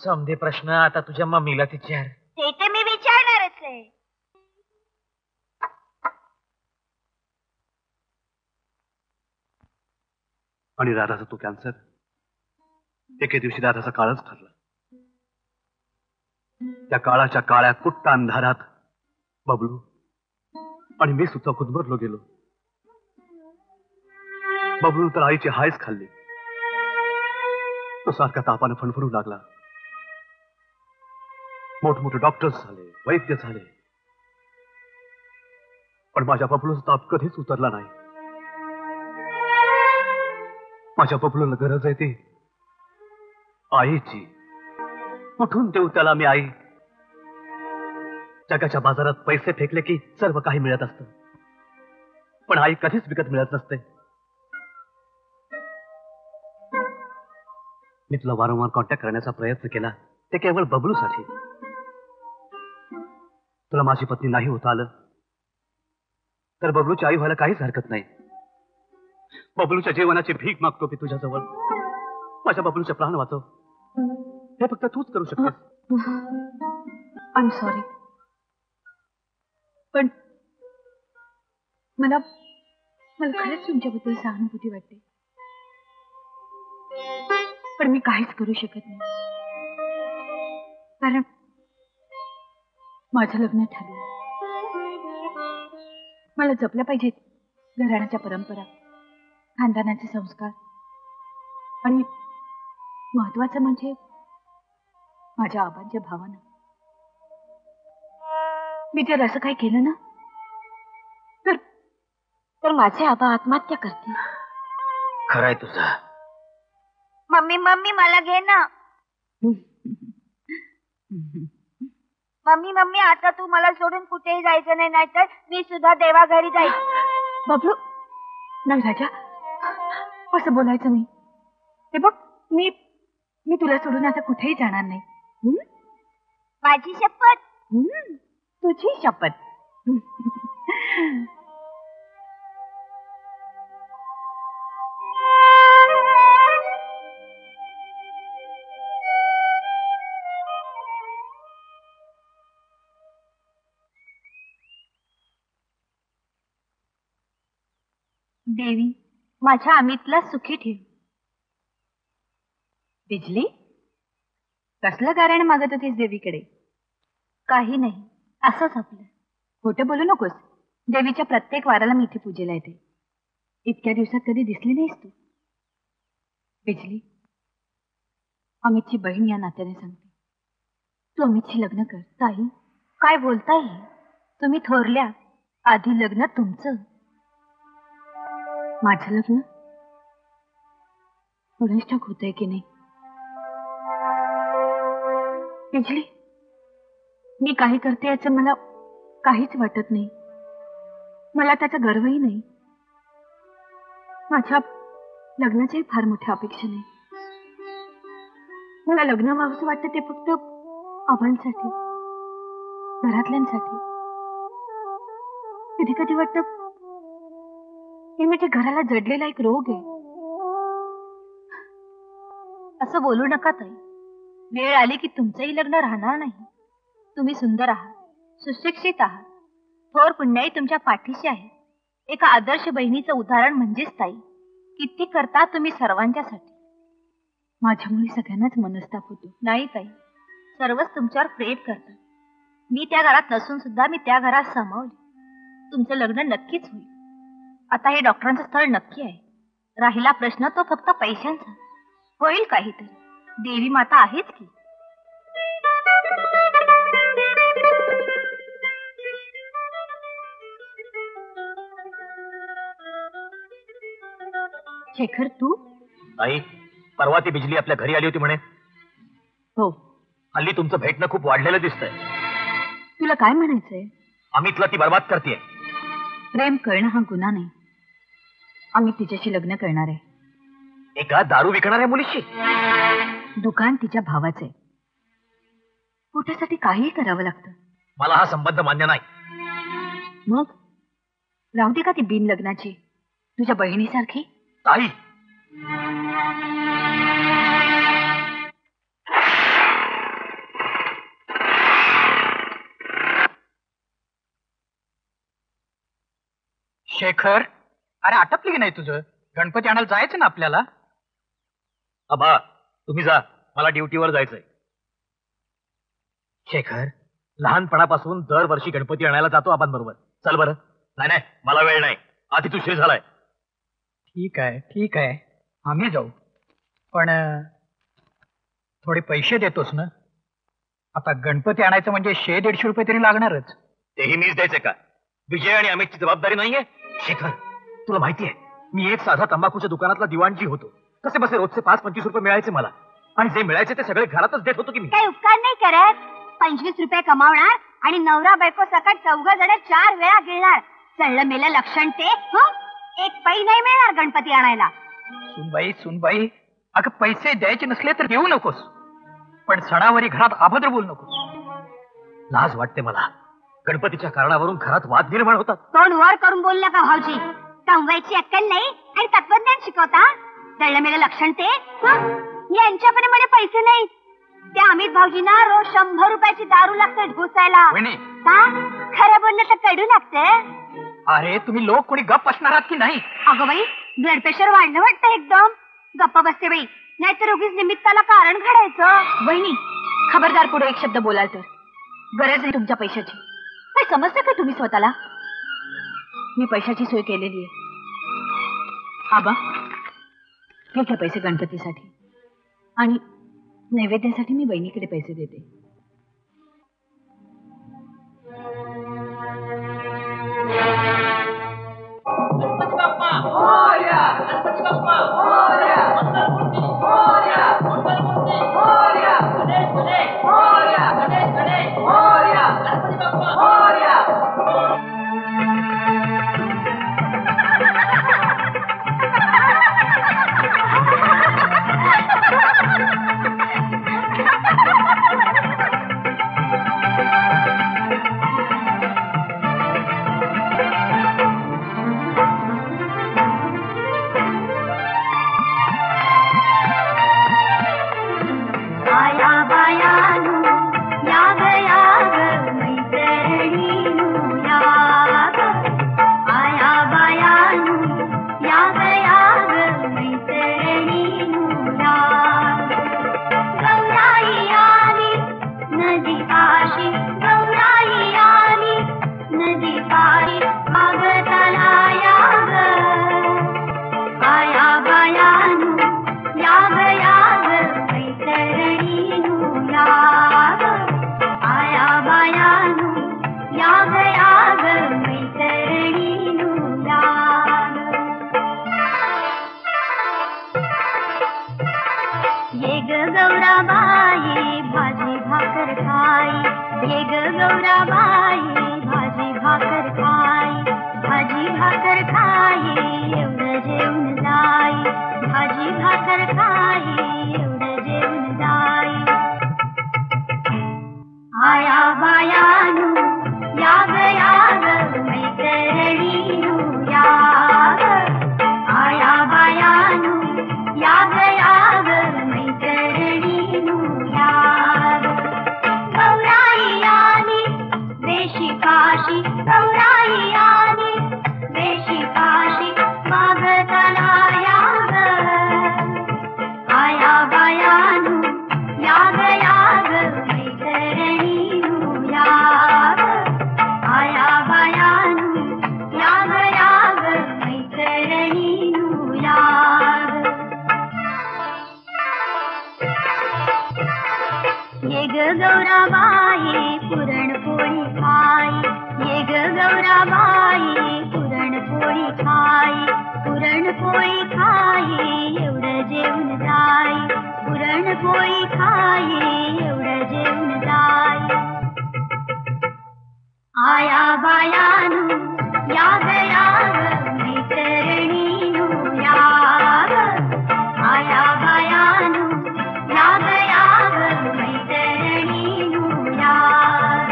समधे प्रश्न आता तुझ्या मम्मीला विचार। ते ते मी विचारणारच आहे। आणि दादाचा तो कॅन्सर, एके दिवशी दादाचा काळच ठरला। त्या काळाच्या काळ्या कुट्ट अंधारात बबलू आणि मी सुद्धा खुदमरलो गेलो। बबलू तर आईची हायच खाल्ली, तो सारखा तापाने फणफणू लागला। मोठमोठे डॉक्टर्स झाले, वैद्य झाले, पण माझ्या बबलूचा ताप कधीच उतरला नाही। माझ्या बबलूला गरज आहे ती आईची, कुठून देऊ त्याला मी आई? जगाच्या बाजारात पैसे फेकले की सर्व काही मिळत असतं, पण आई कधीच विकत मिळत नसते। मी तुला वारंवार कॉन्टॅक्ट करण्याचा प्रयत्न केला, ते केवळ बबलूसाठी। तुला माझी पत्नी नाही होता आलं तर बबलूची आई व्हायला काहीच हरकत नाही। बबलूच्या जीवनाची भीक मागतो मी तुझ्याजवळ, माझ्या बबलूचे प्राण वाचव, हे फक्त तूच करू शकतेस। आय एम सॉरी, पण मला मला खरंच तुमच्याबद्दल सहानुभूती वाटते, पण मी काहीच करू शकत नाही, कारण माझं लग्न ठरलं। मला जपल्या पाहिजेत घराण्याच्या परंपरा, खानदानाचे संस्कार, आणि महत्वाचं म्हणजे माझ्या आबांच्या भावना। मी जर असं काही केलं ना तर तर माझे आबा आत्महत्या करतील। खरंय तुझं। मम्मी मम्मी मला घे ना। मम्मी मम्मी आता तू मला सोडून कुठेही जायचं नाही, नाहीतर मी सुद्धा देवाघरी जाईल। बबलू नाही राजा, असं बोलायचं नाही। हे बघ, मी मी तुला सोडून आता कुठेही जाणार नाही। माझी शपथ। तुझी शपथ। देवी, माझ्या अमितला सुखी ठेव। बिजली, कसलं कारण मागत होतीस देवीकडे? काही नाही, असंच आपलं। खोटं बोलू नकोस, देवीच्या प्रत्येक वाराला मी इथे पूजेला येते. इतक्या दिवसात कधी दिसली नाहीस तू. बिजली अमितची बहीण या नात्याने सांगते, तू अमितशी लग्न कर. ताई काय बोलताय, तुम्ही थोरल्या, आधी लग्न तुमचं. माझं लग्न पुढेच ठक होतंय की नाही. बिजली मी काही करते याचं मला काहीच वाटत नाही, मला त्याचा गर्वही नाही. माझ्या लग्नाच्याही फार मोठ्या अपेक्षा नाही. मला लग्न व्हावंसं वाटतं ते फक्त आबांसाठी, घरातल्यांसाठी. कधी कधी वाटतं हे माझ्या घराला जडलेला एक रोग आहे. असं बोलू नका ताई, वेळ आली की तुमचंही लग्न राहणार नाही. तुम्ही सुंदर आहात, सुशिक्षित आहात, थोर पुण्याई तुमच्या पाठीशी आहे. एका आदर्श बहिणीचं उदाहरण म्हणजेच ताई. किती करता तुम्ही सर्वांच्यासाठी. माझ्यामुळे सगळ्यांनाच मनस्ताप होतो. नाही ताई, सर्वच तुमच्यावर प्रेम करतात. मी त्या घरात नसून सुद्धा मी त्या घरात सामावली. तुमचं लग्न नक्कीच होईल. आता हे डॉक्टरांचं स्थळ नक्की आहे. राहिला प्रश्न तो फक्त पैशांचा. होईल काहीतरी, देवी माता आहेच की. शेखर तू आई, परवा ती बिजली आपल्या घरी आली होती म्हणे. हो, हल्ली तुमचं भेटणं खूप वाढलेलं दिसतंय. तुला काय म्हणायचंय. अमितला ती बर्बाद करते. प्रेम करणं हा गुन्हा नाही. अमित तिच्याशी लग्न करणार आहे. एका दारू विकणाऱ्या मुलीशी. दुकान तिच्या भावाचं आहे. पोटासाठी काही करावं लागतं. मला हा संबंध मान्य नाही. मग राहू दे का ती बिन लग्नाची तुझ्या बहिणीसारखी. ताई शेखर, अरे आटपली की नाही तुझं. गणपती आणायला जायचं ना आपल्याला. आबा तुम्ही जा, मला ड्युटीवर जायचंय. शेखर लहानपणापासून दरवर्षी गणपती आणायला जातो आबांबरोबर. चल बरं. नाही नाही मला वेळ नाही, आधी तू उशीर झालाय. ठीक आहे ठीक आहे आम्ही जाऊ, पण थोडे पैसे देतोस ना. आता गणपती आणायचं म्हणजे शे दीडशे रुपये तरी लागणारच. तेही मीच द्यायचे का. विजय आणि अमितची जबाबदारी नाहीये. शेखर तुला माहिती आहे, मी एक साधा तंबाखूच्या दुकानातला दिवाणजी होतो. कसे बसे रोजचे पाच पंचवीस रुपये मिळायचे मला, आणि जे मिळायचे ते सगळे घरातच देत होतो की मी. काही उपकार नाही करत. पंचवीस रुपये कमावणार आणि नवरा बायको सकट चौघा जण चार वेळा गिळणार. चढलं मेलं लक्षण ते. एक पैसे नाही मिळणार गणपती आणायला. सुनबाई सुनबाई, अगं पैसे द्यायचे नसले तर देऊ नकोस, पण सणावारी घरात अभद्र बोलू नकोस. लाज वाटते मला. गणपतीच्या कारणावरून घरात वाद निर्माण होतात. तोंड वर करून बोल नका भाऊजी. कमवायची अक्कल नाही आणि तत्वज्ञान शिकवता. तळलं मेलं लक्षण ते. यांच्याकडे म्हणे पैसे नाही. त्या अमित भाऊजींना रोज शंभर रुपयाची दारू लागते ढोसायला. खरं बोललं तर कडू लागते. अरे तुम्ही लोक कोणी गप्प असणार आहात की नाही. अगं बाई ब्लड प्रेशर वाढलं वाटतं एकदम. गप्प बसते बाई, नाहीतर उगीच निमित्ताला कारण घडायचं. बहिणी खबरदार, पुढे एक शब्द बोलाल तर. गरज आहे तुमच्या पैशाची. काय समजतं का तुम्ही स्वतःला. मी पैशाची सोय केलेली आहे. आबा हे घ्या पैसे गणपतीसाठी, आणि नैवेद्यासाठी मी बहिणीकडे पैसे देते. गौरा बाई भाजी भाकर खाई, ये गौरा बाई भाजी भाकर खाई, भाजी भाकर खाई एवढं जेवण जाई, भाजी भाकर खाई एवढं जेवण जाई। आया बायानू याग याग मैत्रिणीनू याग, आया बायानू याग याग मैत्रिणीनू याग। गौराई आली देशी काशी, गौराई आली देशी काशी माग तलाया ग। आया बायानू याग याग मैत्रिणीनू याग, आया बायानू याग याग मैत्रिणीनू याग। ये गौरा बाई पुरणपोळी खाई, ये गौरा बाई पुरणपोळी खाई, पुरणपोळी खाई एवढं जेवण जाई, पुरणपोळी खाई एवढं जेवण जाई। आया बायानू याग याग मैत्रिणीनू याग, आया बायानू याग याग मैत्रिणीनू याग।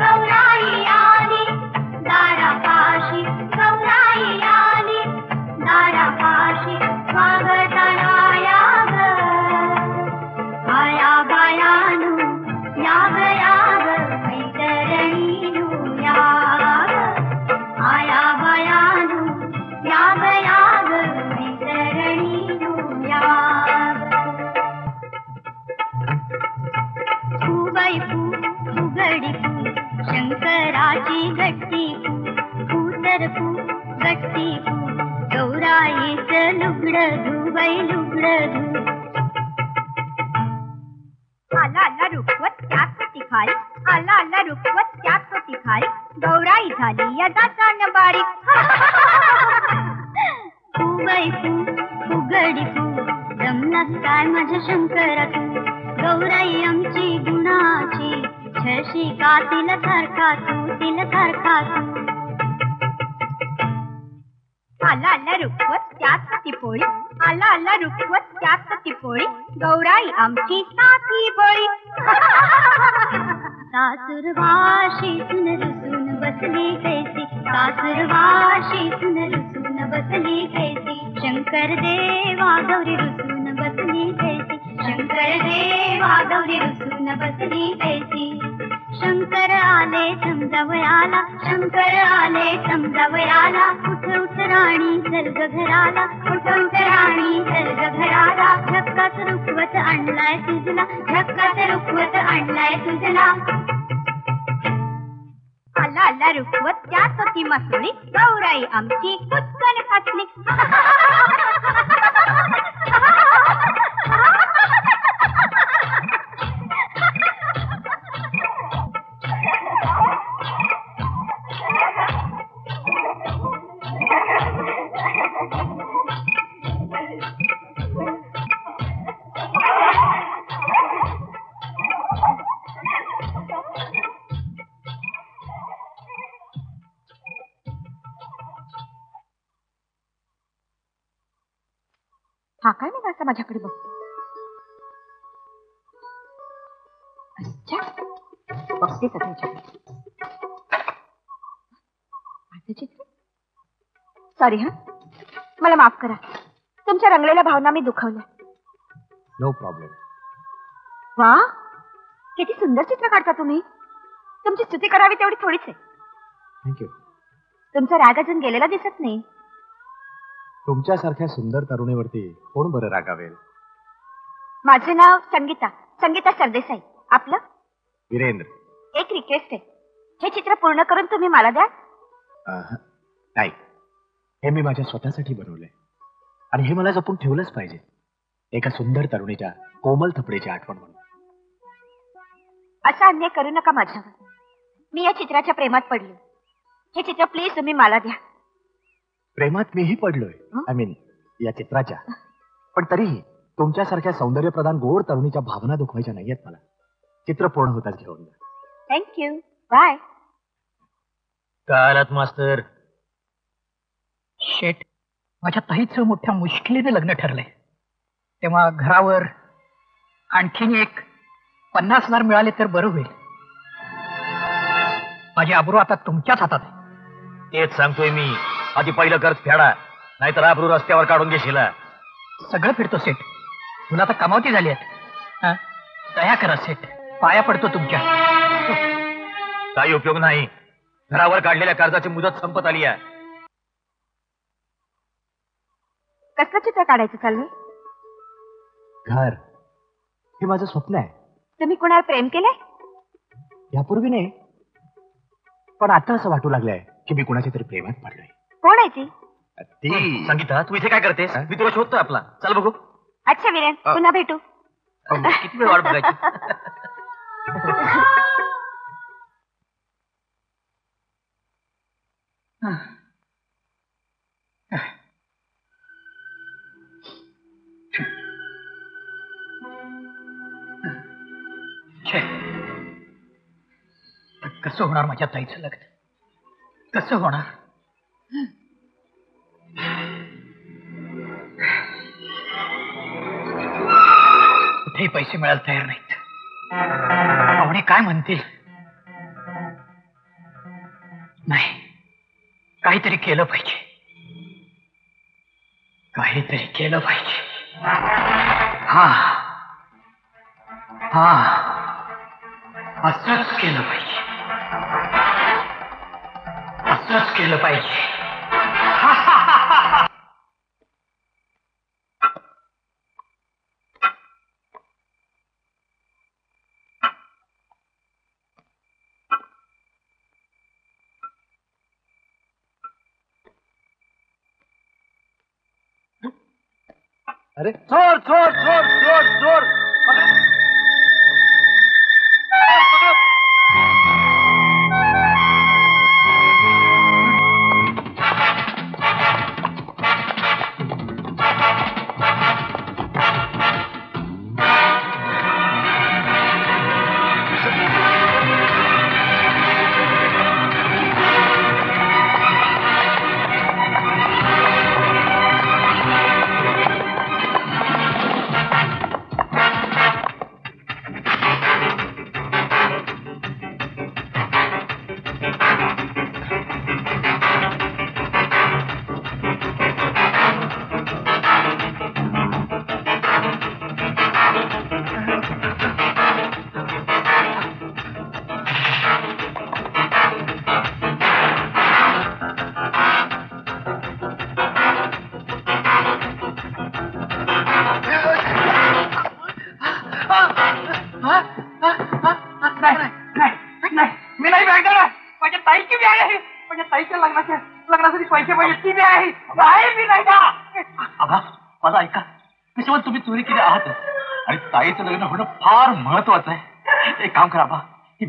गौराई आली दारापाशी, गौराई आली दारापाशी माग तलाया ग। आया बायानू याग याग मैत्रिणीनू याग, आया बायानू याग याग मैत्रिणीनू याग। फुबाई फू फुगडी फू शंकराची गट्टी फू, फूतर फू गट्टी फू गौराईचं लुगडं धू बाई लुगडं धू। आला आला रुखवत त्याच होती खारी, आला आला रुखवत त्याच होती खारी, गौराई झाली यदाचा न बारीक। फू बाई फू फुगडी फू जमलास काय माझ्या शंकरा तू, गौराई आमची गुणाची छशी का तिल सारखा तू तिल सारखा तू। आला आला रुखवत त्याच तिपोळी, आला आला रुखवत त्याच तिपोळी, गौराई आमची साथी बळी। सासुरवाशी सुन रुसून बसली कैसी, सासुरवाशी सुन रुसून बसली कैसी, शंकर देवा गौरी रुसून बसली कैसी, शंकर देवा गौरी रुसून बसली कैसी। शंकर आले समजावयाला, शंकर आले समजावयाला, उठ उतराणी सर्ग घराला, उठ उतराणी सर्ग घराला। धक्काच रुखवत आणलाय तुझला, धक्काच रुखवत आणलाय तुझला। आला आला रुखवत त्यात होती मासुळी, गौराई आमची कुचकन फासली। हा काय नाही असं माझ्याकडे बघते, बघते का तुमच्याकडे चित्र? सॉरी हा, मला माफ करा, तुमच्या रंगलेल्या भावना मी दुखवल्या. No problem. वा, किती सुंदर चित्र काढता तुम्ही, तुमची स्तुती करावी तेवढी थोडीच आहे. थँक्यू. तुमचा राग अजून गेलेला दिसत नाही. तुमच्यासारख्या सुंदर तरुणीवरती कोण बरं रागावेल? माझे नाव संगीता, संगीता सरदेसाई. आपलं? वीरेंद्र. एक रिक्वेस्ट आहे, हे चित्र पूर्ण करून तुम्ही मला द्या. नाही, हे मी माझ्या स्वतःसाठी बनवलंय आणि हे मला जपून ठेवलंच पाहिजे, एका सुंदर तरुणीच्या कोमल थपडीची आठवण म्हणून. असा अन्याय करू नका माझ्यावर, मी या चित्राच्या प्रेमात पडले. हे चित्र प्लीज तुम्ही मला द्या. प्रेमात मीही पडलोय, आय मीन या चित्राच्या, पण तरीही तुमच्यासारख्या सौंदर्यप्रधान गोड तरुणीच्या भावना दुखवायच्या नाहीयेत मला. चित्र पूर्ण होताच घेऊन जा. थँक्यू. बाय. कालात मास्तर. शेट, माझ्या ताईचं मोठ्या मुश्किलीने लग्न ठरलंय तेव्हा घरावर आणखी एक पन्नास हजार मिळाले तर बरं होईल. माझी आबरू आता तुमच्याच हातात आहे. तेच सांगतोय मी, आधी पहिलं कर्ज फेडा नाहीतर आबरू रस्त्यावर काढून घेशील. सगळं फिरतो सेठ, तुला आता कमावती झाली आहे. दया करा सेठ, पाया पडतो तुमच्या. काही उपयोग नाही, घरावर काढलेल्या कर्जाची मुदत संपत आली आहे. कसं चित्र काढायचं चाललंय? घर हे माझं स्वप्न आहे. तुम्ही कोणावर प्रेम केलंय? यापूर्वी नाही, पण आता असं वाटू लागलंय की मी कोणाच्या तरी प्रेमात पडलोय. कोण आहे ती? ती संगीता. तू इथे काय करतेस? मी तुला शोधतो आपला. चल बघू. अच्छा विनय, पुन्हा भेटू. किती वेळ वाट बघायची? कसं होणार माझ्या ताईचं लग्न? कसं होणार? कुठेही पैसे मिळायला तयार नाहीत. पाहुणे काय म्हणतील? नाही, काहीतरी केलं पाहिजे. काहीतरी केलं पाहिजे. हा हा, असंच केलं पाहिजे. असंच केलं पाहिजे. अरे चोर चोर चोर चोर चोर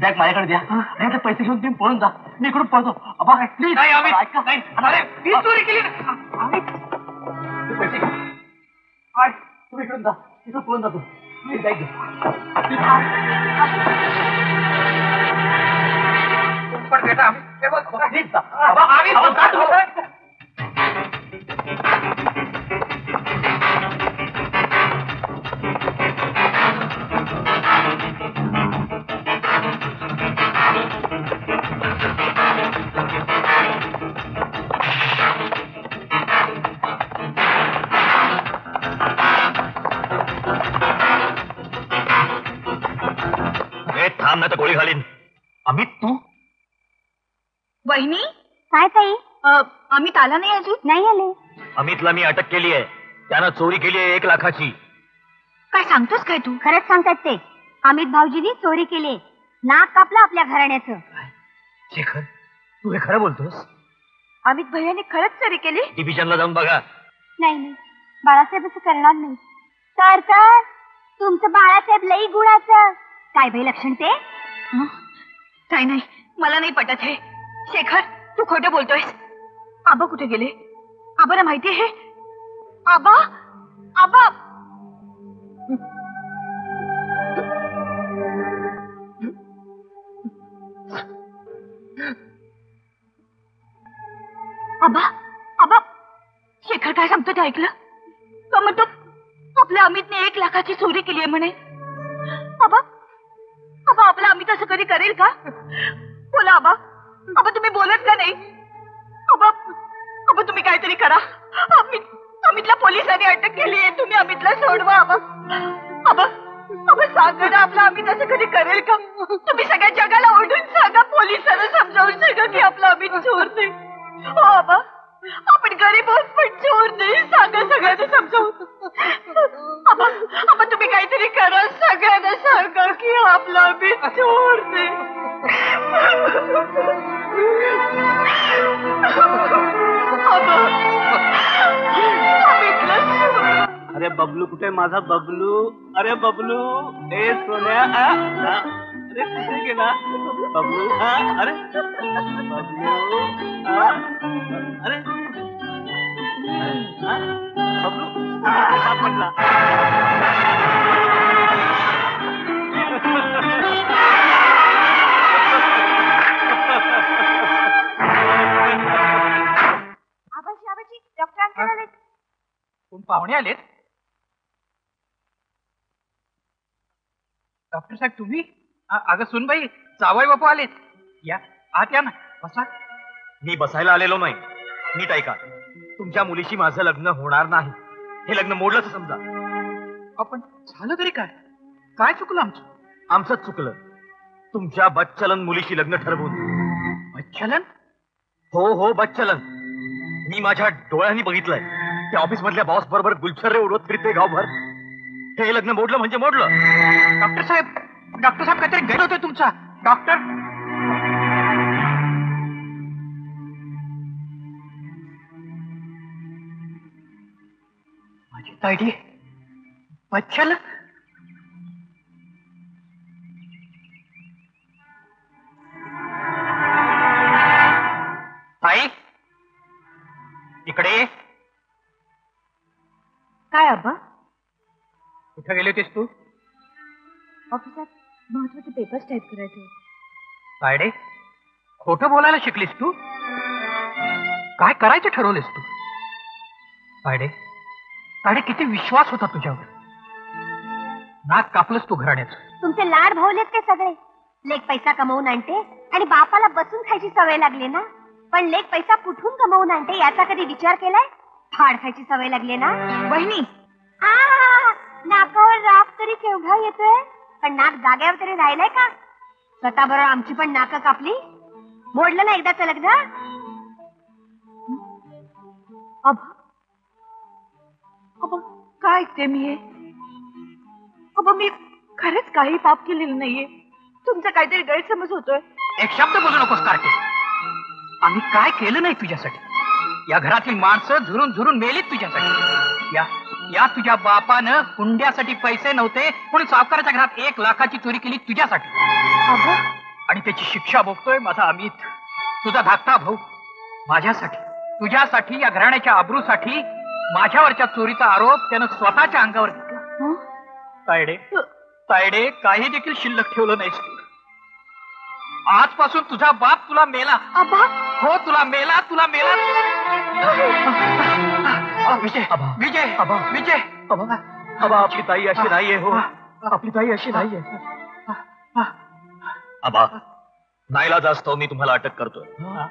बॅग माझ्याकडे द्या, नाही तर पैसे घेऊन तुम्ही पळून जा. मी इकडून पळतो. अबा प्लीज. अरे मी चोरी केली. पैसे तुम्ही इकडून जा, इकडून पळून जातो. प्लीज बॅग घ्या. गोळी घालीन. अमित तू? बहिणी काय ताई? अमित आला नाही अजून? नाही आले. अमितला मी अटक केली आहे. त्यानं चोरी केली आहे एक लाखाची. काय सांगतोस? काय तू खरंच सांगतात ते? अमित भाऊजीनी चोरी केली, नाक कापलं आपल्या घराण्याचं. शेखर तू हे खरं बोलतोस? अमित भैयाने खरंच चोरी केली? डिव्हिजनला जाऊन बघा. नाही नाही बाळासाहेब असं करणार नाही. तर तर तुमचं बाळासाहेब लई गुणाचं. काय भाई लक्षण ते? काय नाही, मला नाही पटत हे. शेखर तू खोटं बोलतोय. आबा कुठे गेले? आबाला माहिती आहे? आबा आबा कधी ऐकलं का? म्हणतो आपल्या अमितने एक लाखाची चोरी केली म्हणे. आबा आबा आपला अमित असं कधी करेल का? बोला आबा, आबा तुम्ही बोलत का नाही? आबा आबा तुम्ही काहीतरी करा. अमित अमितला पोलिसांनी अटक केली आहे. तुम्ही अमितला सोडवा आबा. आबा आबा सांगा आपला अमित असं कधी करेल का? तुम्ही सगळ्या जगाला ओढून सांगा, पोलिसांना समजावून सांगा की आपला अमित चोर नाही. हो आबा आपण गरीब आहोत पण चोर नाही. सांगा सगळ्यांना समजावून. आबा आबा तुम्ही काहीतरी करा. सगळ्यांना सांगा की आपला अमित चोर नाही. अरे बबलू कुठे माझा बबलू? अरे बबलू ए सोन्या, अरे कुठे गेला बबलू? अरे बबलू, अरे बबलू सापडला. आबाजी आबाजी डॉक्टरांकडे आले. कोण पाहुणे आलेत? डॉक्टर साहब तुम्ही? अगं सुन भाई, जावई बापू आले. या आत या ना, बसा. मी बसायला आलेलो नाही. नीट ऐका, तुमच्या मुलीशी माझं लग्न होणार नाही. हे लग्न मोडलंच समजा. आपण झालं तरी काय? काय चुकलं आमचं? आमचंच चुकलं, तुमच्या बच्चलन मुलीशी लग्न ठरवून. बच्चलन? हो हो बच्चलन. मी माझ्या डोळ्यांनी बघितलंय. त्या ऑफिस मधल्या बॉस बरोबर गुलछर्रे उडवत फिरते गावभर. हे लग्न मोडलं म्हणजे मोडलं. डॉक्टर साहेब, डॉक्टर साहेब काहीतरी गैर होतोय तुमचा. डॉक्टर माझी ताईडी बच्चल. ताई इकडे काय? आबा कुठे गेले होतीस तू? ऑफिसात महत्वाचे पेपर्स टाईप करायचे. काय रे, खोटं बोलायला शिकलीस तू? काय करायचं ठरवलेस तू? तायडे तायडे किती विश्वास होता तुझ्यावर. नाक कापलंस तू घराण्याचं. तुमचे लाड भावलेत ते सगळे. लेख पैसा कमवून आणते आणि बापाला बसून खायची सवय लागली ना. पण लेख पैसा कुठून कमवून आणते याचा कधी विचार केलाय? फाड खायची सवय लागली ना. बहिणी नाकावर राब तरी केवढा येतोय, पण नाक जाग्यावर तरी राहिलाय का? स्वतः बरोबर आमची पण नाक कापली. मोडलं ना एकदा चलक धा. अब अब काय ऐकते मी हे? अब मी खरंच काही पाप केलेलं नाहीये. तुमचा काहीतरी गैरसमज होतोय. एक शब्द बोलू नकोस कार्के. आम्ही काय केलं नाही तुझ्यासाठी. या घरातील माणसं झुरून झुरून मेलीत तुझ्यासाठी. या या तुझ्या बापानं हुंड्यासाठी पैसे नव्हते म्हणून सावकाराच्या घरात एक लाखाची चोरी केली तुझ्यासाठी. आणि त्याची शिक्षा भोगतोय माझा अमित, तुझा धाकटा भाऊ. माझ्यासाठी, तुझ्यासाठी, या घराण्याच्या आब्रूसाठी माझ्यावरच्या चोरीचा आरोप त्यानं स्वतःच्या अंगावर घेतला. तायडे तायडे काही देखील शिल्लक ठेवलं नाहीस. आजपासून तुझा बाप तुला मेला. हो तुला मेला, तुला मेला. विजय विजय विजय अब आपली ताई अशी नाहीये. हो आपली ताई अशी नाहीये. आबा नाहीला जास्त मी तुम्हाला अटक करतोय.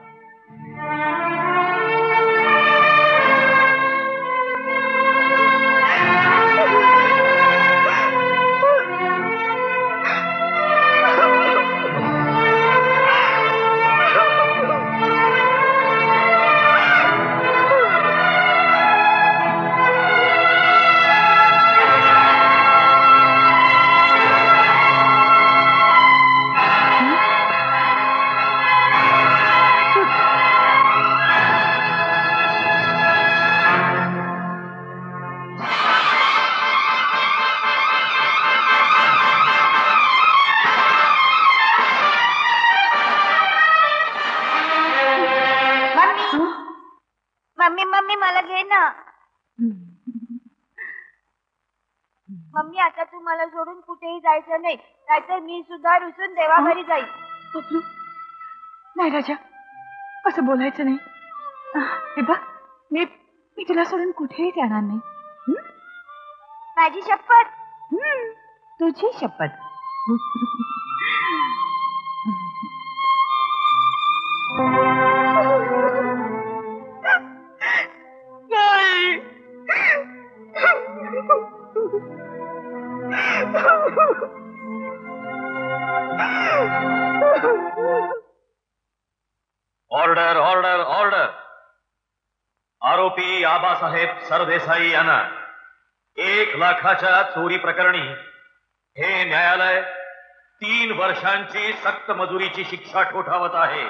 मम्मी आता तू मला सोडून कुठेही जायचं नाही, नाहीतर मी सुद्धा रुसून देवाघरी जाईल. बबलू नाही राजा, असं बोलायचं नाही. हे बघ मी मी तुला सोडून कुठेही जाणार नाही. माझी शपथ. तुझी शपथ. Order order order. आरोपी आबासाहेब सरदेसाई यांना एक लाखाच्या चोरी प्रकरणी हे न्यायालय तीन वर्षांची सक्त मजुरीची शिक्षा ठोठावत आहे.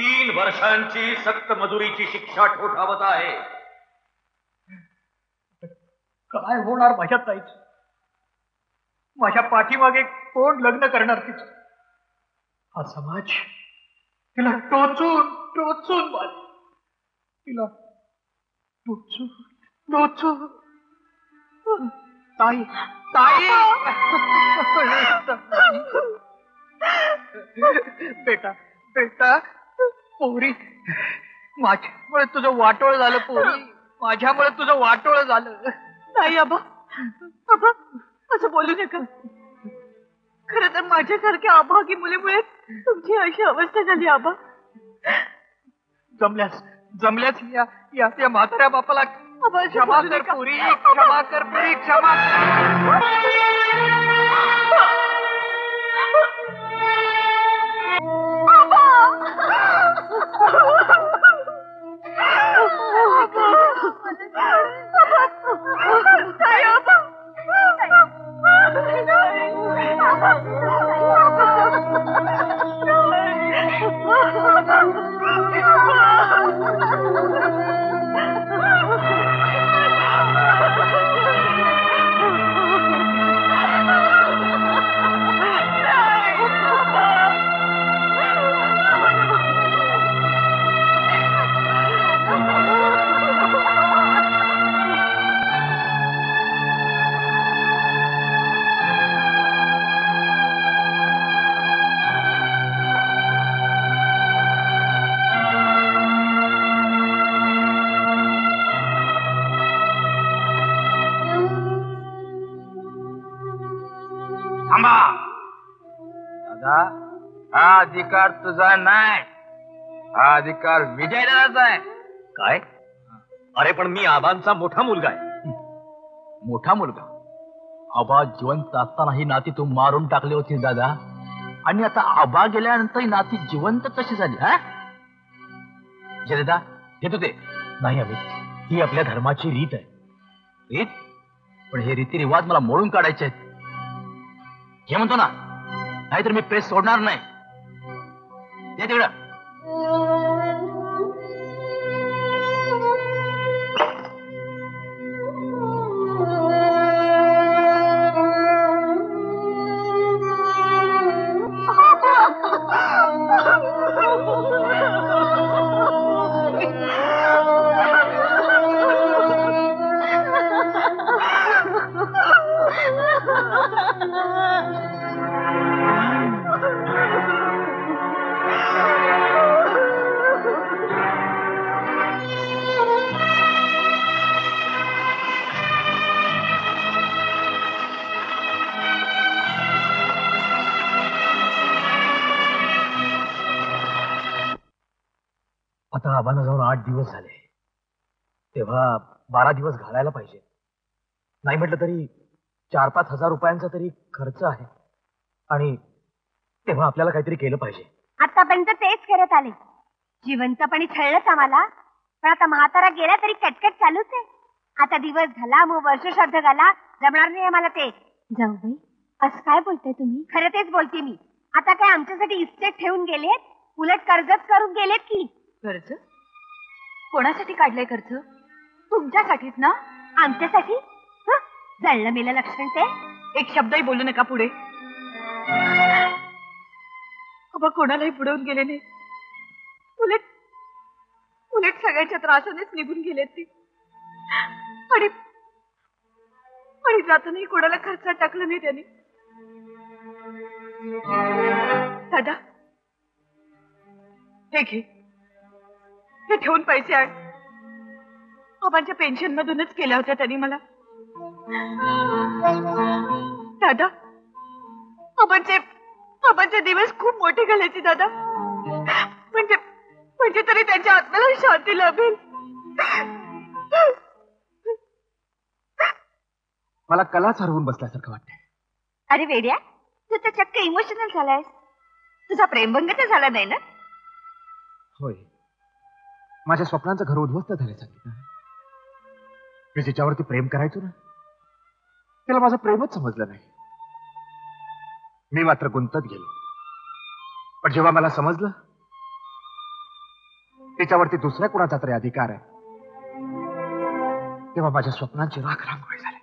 तीन वर्षांची सक्त मजुरीची शिक्षा ठोठावत आहे. काय होणार माझ्या ताईचं? माझ्या पाठीमागे कोण लग्न करणार तिचं? हा समाज तिला टोचून टोचून मार तिला टोचून टोचून. ताई ताई बेटा बेटा पोरी माझ्यामुळे तुझं वाटोळ झालं. पोरी माझ्यामुळे तुझं वाटोळ झालं. ताई आबा आबा असं बोलू नका. खर तर माझ्यासारख्या अभागी मुलीमुळे तुमची अशी अवस्था झाली आबा. जमल्यास जमल्यास या या त्या म्हाताऱ्या बापाला क्षमा कर पुरी. क्षमा कर पुरी. क्षमा अधिकार तुझा नाही. हा अधिकार विजयदादाचा आहे. काय? अरे पण मी आबांचा मोठा मुलगा आहे. मोठा मुलगा? आबा जिवंत असतानाही नाती तू मारून टाकली होती दादा. आणि आता आबा गेल्यानंतर ही नाती जिवंत कशी झाली? हा जयदादा घेतो ते नाही. अमित ही आपल्या धर्माची रीत आहे. रीत? पण हे रीतिरिवाज मला मोडून काढायचे आहेत. हे म्हणतो ना नाहीतर मी प्रेस सोडणार नाही. ये तिकडं. आबांना जाऊन आठ दिवस झाले. तेव्हा बारा दिवस घालायला पाहिजे. नाही म्हटलं तरी चार पाच हजार रुपयांचा तरी खर्च आहे. आणि तेव्हा आपल्याला काहीतरी केलं पाहिजे. आतापर्यंत तेच करत आले. जिवंतपणी छळलंच आम्हाला. पण आता म्हातारा गेला तरी कटकट चालूच आहे. आता दिवस झाला मग वर्ष श्राद्ध झाला. जमणार नाही आम्हाला ते. जाऊ बाई असं काय बोलताय तुम्ही? खरं तेच बोलते मी. आता काय आमच्यासाठी इस्टेट ठेवून गेलेत? उलट कर्जच करून गेलेत की. कर्ज? कोणासाठी काढलंय कर्ज? तुमच्यासाठीच ना? आमच्यासाठी? जाणलं मेलं लक्षण ते. एक शब्दही बोलू नका पुढे. आबा कोणालाही बुडवून गेले नाही. उलट उलट सगळ्यांच्या त्रासानेच निघून गेले ते. आणि आणि जातानाही कोणाला खर्चात टाकलं नाही त्याने. दादा हे घे. ठेवून पैसे आहे. बाबांच्या पेन्शन मधूनच केल्या होत्या त्यांनी मला। दादा बाबांचे बाबांचे दिवस खूप मोठे गेले दादा, म्हणजे म्हणजे तरी त्यांच्या आत्म्याला शांती लाभेल। मला कलाच हरवून बसल्यासारखं वाटतंय। अरे वेड्या तू तर चक्क इमोशनल झालायस, तुझा प्रेमभंग तर झाला नाही ना? होय, माझ्या स्वप्नांचं घर उद्ध्वस्त झालं सांगितलं। मी जिच्यावरती प्रेम करायचो ना त्याला माझं प्रेमच समजलं नाही, मी मात्र गुंतत गेलो। पण जेव्हा मला समजलं तिच्यावरती दुसऱ्या कोणाचा तरी अधिकार आहे, तेव्हा माझ्या स्वप्नांची राख रांगोळी झाली।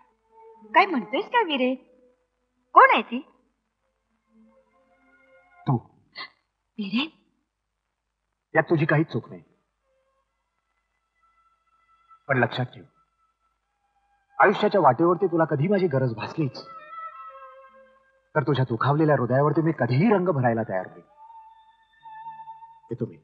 काय म्हणतेस का वीरे? कोण आहे ती? तू वीरे, यात तुझी काहीच चूक नाही। पण लक्षात ठेव, आयुष्याच्या वाटेवरती तुला कधी माझी गरज भासलीच तर तुझ्या दुखावलेल्या हृदयावरती मी कधीही रंग भरायला तयार होईल। हे तुम्ही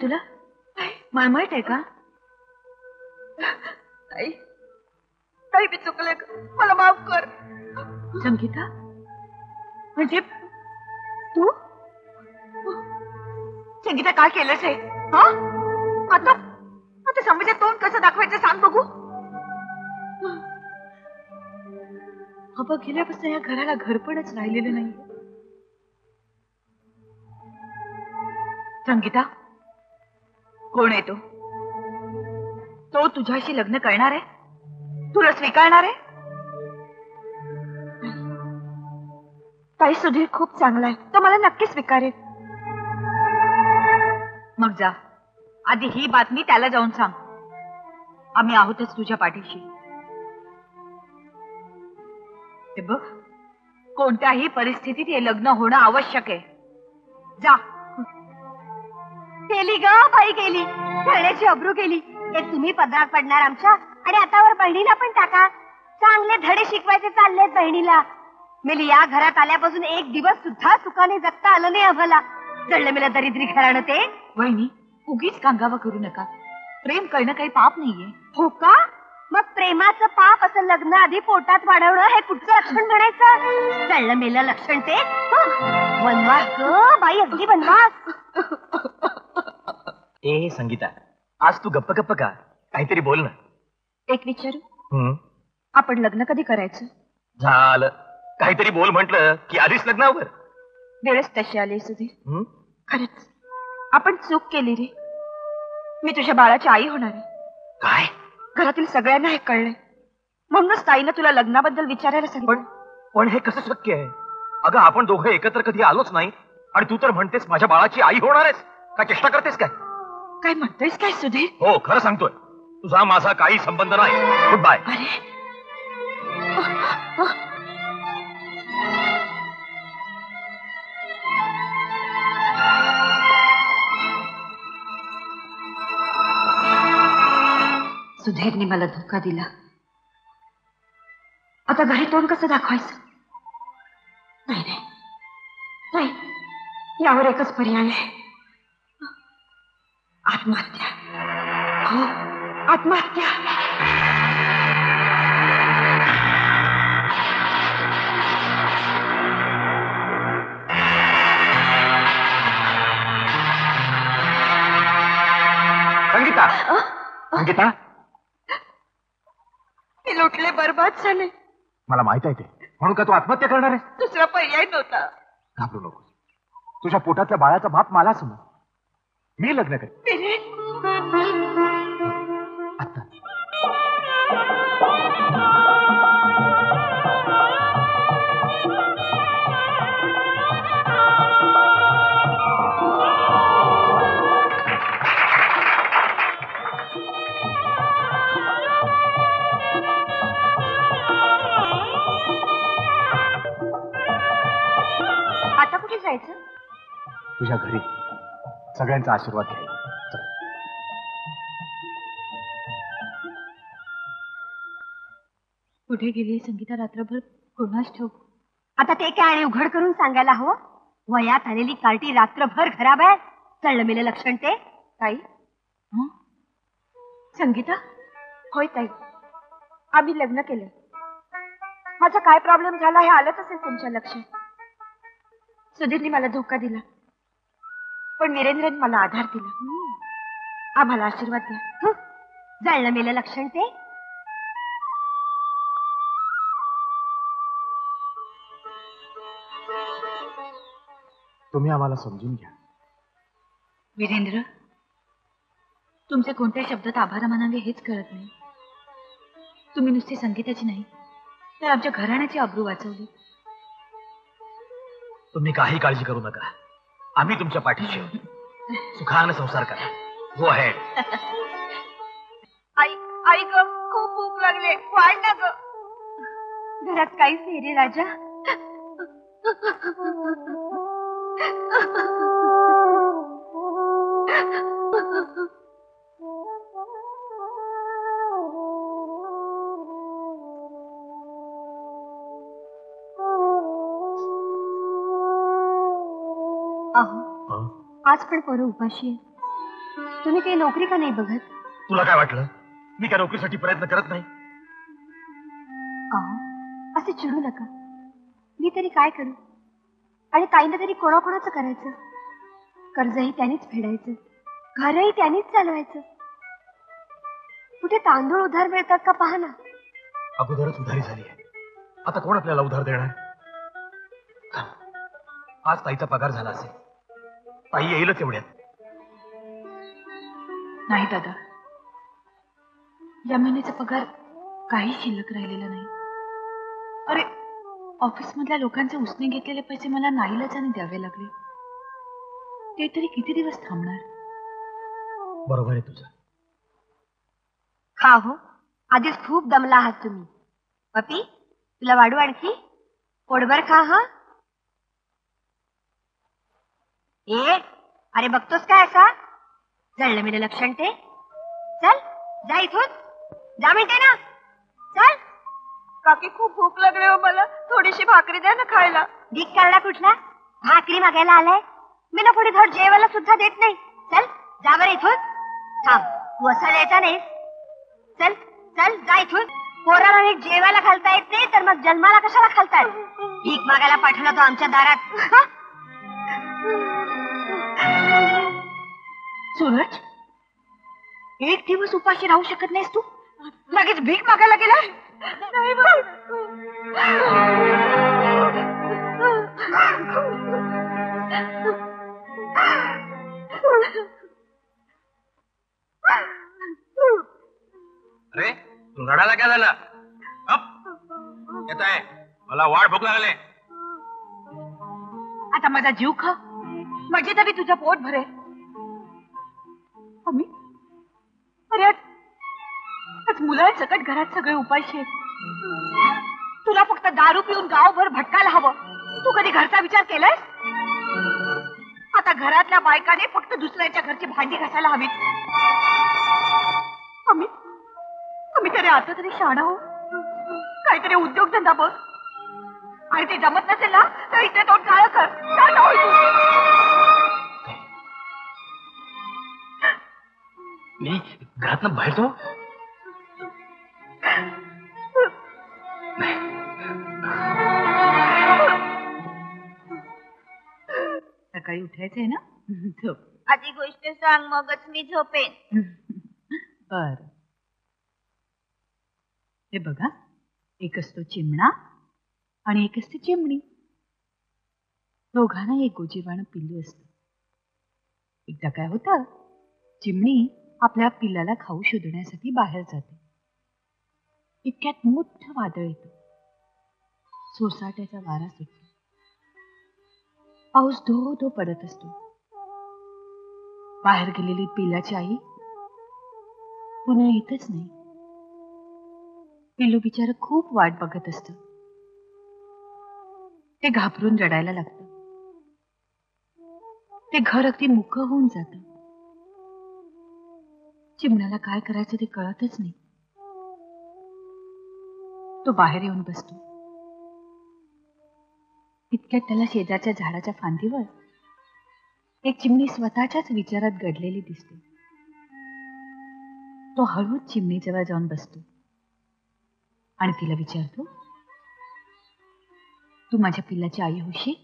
तुला मळमळत आहे का? ताई, ताई मी चुकले, मला माफ कर। संगीता म्हणजे तू? संगीता काय केलंस हे? हा आता आता समजे तोंड कसं दाखवायचं सांग बघू। बाबा गेल्यापासून या घराला घरपणच राहिलेलं नाही। संगीता कोण आहे तो? तो तुझ्याशी लग्न करणार आहे, तुला स्वीकारणार आहे? ताई सुधीर खूप चांगला आहे, तो मला नक्की स्वीकारेल। मग जा, आधी ही बातमी त्याला जाऊन सांग, आम्ही आहोतच तुझ्या पाठीशी। हे बघ, कोणत्याही परिस्थितीत हे लग्न होणं आवश्यक आहे। जा। गेली ग बाई गेली, धरण्याची अब्रू गेली। एक तुम्ही पदरात पडणार आमच्या, आणि आतावर बहिणीला पण टाका। चांगले धडे शिकवायचे चालले बहिणीला। मेली या घरात आल्यापासून एक दिवस सुद्धा सुखाने जगता आलं नाही आम्हाला। चढलं मेला दरिद्री घराणं ते। वहिनी उगीच कांगावा करू नका, प्रेम करणं काही पाप नाहीये। हो का? मग प्रेमाचं पाप असं लग्न आधी पोटात वाढवणं हे कुठचं लक्षण म्हणायचं? चढलं मेलं लक्षण ते। बनवास ग बाई, अगदी बनवास। ए संगीता, आज तू गप्प गप्प का? काहीतरी बोल ना। एक विचारू, आपण लग्न कधी करायचं? झालं, काहीतरी बोल म्हटलं की आधीच लग्नावर। वेळच तशी आली सुधीर, खरंच आपण चूक केली रे। मी तुझ्या बाळाची आई होणार आहे। काय? घरातील सगळ्यांना हे कळलंय, म्हणूनच ताईनं तुला लग्नाबद्दल विचारायला सांगितलं। पण हे कसं शक्य आहे? अगं आपण दोघं एकत्र कधी आलोच नाही, आणि तू तर म्हणतेस माझ्या बाळाची आई होणार आहेस। काय चेष्टा करतेस काय? काय म्हणतोयस काय सुधीर? हो खरं सांगतोय, तुझा माझा काही संबंध नाही। Goodbye. अरे सुधीरने मला धोका दिला, आता घरी तोंड कसं दाखवायचं? नाही नाही नाही, यावर एकच पर्याय आहे, आत्महत्या। हो आत्महत्या। संगीता, संगीता ते लोटले बर्बाद झाले। मला माहित आहे ते, म्हणून का तू आत्महत्या करणार आहे? दुसरा पर्याय नव्हता। घाबरू नको, तुझ्या पोटातल्या बाळाचा बाप मला समज, मी लग्न करते। आता कुठे जायचं? तुझ्या घरी सगळ्यांचा आशीर्वाद घ्यायचा. कुठे गेली संगीता रात्रभर कोणास ठेव. आता ते काय उघड करून सांगायला हवं. वयात आलेली कार्टी रात्रभर घराबाहेर चढलं मेलं लक्षण ते. ताई संगीता होय ताई आम्ही लग्न केलं. माझा काय प्रॉब्लेम झाला हे आलंच असेल तुमच्या लक्षात. सुधीरने मला धोका दिला पण वीरेंद्रने मला आधार दिला. आम्हाला आशीर्वाद द्या. जळलं मेलं लक्षण ते. तुम्ही आम्हाला समजून घ्या. वीरेंद्र तुमचे कोणत्या शब्दात आभार मानावे हेच कळत नाही. तुम्ही नुसती संगीताची नाही तर आमच्या घराण्याची अब्रू वाचवली. तुम्ही काही काळजी करू नका. आम्ही तुमच्या पाठीशी सुखाने संसार करा. हो आहे आई. आई ग खूप भूक लागले. वाढ ना ग. घरात काहीच नाही रे राजा. आज पण पोरं उपाशी आहे. तुम्ही काही नोकरी का नाही बघत? तुला काय वाटलं मी काय नोकरीसाठी प्रयत्न करत नाही? असे चिडू नका. मी तरी काय करू? आणि ताईनं तरी कोणाकोणाचं करायचं? कर्जही त्यानेच फेडायचं घरही त्यानेच चालवायचं. कुठे तांदूळ उधार मिळतात का पाहा ना. अगोदरच उधारी झाली आहे. आता कोण आपल्याला उधार देणार? आज ताईचा पगार झाला असेल. ताई येईलच एवढ्यात. नाही दादा या महिन्याचा पगार काही शिल्लक राहिलेला नाही. अरे ऑफिस मधल्या लोकांचे उसने घेतलेले पैसे मला नाईलाजाने द्यावे लागले. ते तरी किती दिवस थांबणार? बरोबर आहे तुझं. खा हो आधीच खूप दमला आहात तुम्ही. पपी तुला वाढू आणखी पोटभर खा. हा ए अरे बघतोस काय असा जळलं मेलं लक्षण ते. चल जा इथून. जा म्हणते ना. चल काकी खूप भूक लागली हो. मला थोडीशी भाकरी द्या ना खायला. ढीक करणार कुठला? भाकरी मागायला आलाय. मी ना पुढे थोडं जेवायला सुद्धा देत नाही. चल जा बरं इथून. थांब तू असा द्यायचा नाही. चल चल जा इथून. पोराला नीट जेवायला घालता येत नाही तर मग जन्माला कशाला घालताय? भीक मागायला पाठवला तो आमच्या दारात. सूरज एक दिवस उपाशी राहू शकत नाहीस तू. लगेच भीक मागायला गेला. अरे तू रडायला काय झाला? येत आहे मला वाट भूक लागले. आता माझा जीव खा. म्हणजे तरी तुझं पोट भरे. अरे आज मुलं सकट घरात सगळे उपाशी. तुला फक्त दारू पिऊन गावभर भटकायला हवं. तू कधी घरचा विचार केलास? आता घरातल्या बायकाने फक्त दुसऱ्याच्या घरची भांडी घासायला हवी. आम्ही आम्ही तरी आता तरी शाणा हो. काहीतरी उद्योगधंदा बघ. आणि ते जमत नसेल ना तर इथे तोंड काळ कर. मी घरात ना बाहेर जाऊ. सकाळी उठायचंय ना. झोप आधी गोष्ट सांग मगच मी झोपेन. बर हे बघा एक असतो चिमणा आणि एक असते चिमणी. दोघांना एक गोजीवाण पिल्लू असत. एकदा काय होतं चिमणी आपल्या पिल्लाला खाऊ शोधण्यासाठी बाहेर जाते. इतक्यात मोठं वादळ येतं. सोसाट्याचा वारा सुटतो. पाऊस धो धो पडत असतो. बाहेर गेलेली पिल्लाची आई पुन्हा येतच नाही. पिल्लू बिचारा खूप वाट बघत असत. ते घाबरून रडायला लागतं. ते घर अगदी मुकं होऊन जातं. चिमण्याला काय करायचं ते कळतच नाही. तो बाहेर येऊन बसतो. इतक्यात त्याला शेजारच्या झाडाच्या फांदीवर एक चिमणी स्वतःच्याच विचारात गडलेली दिसते. तो हळूच चिमणीजवळ जाऊन बसतो आणि तिला विचारतो, तू माझ्या पिल्लाची आई होशी?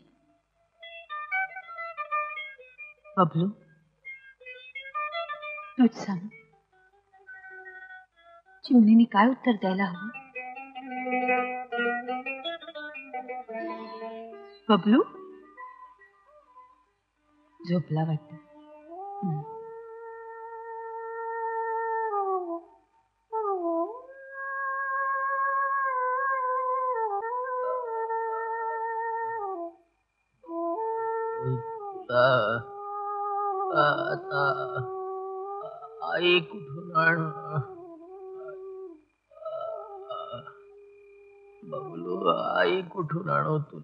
बबलू, तूच सांग, चिमणीने काय उत्तर द्यायला हवं? बबलू झोपला वाटतं. आई कुठून आणू? बबलू, आई कुठून आणू तुला?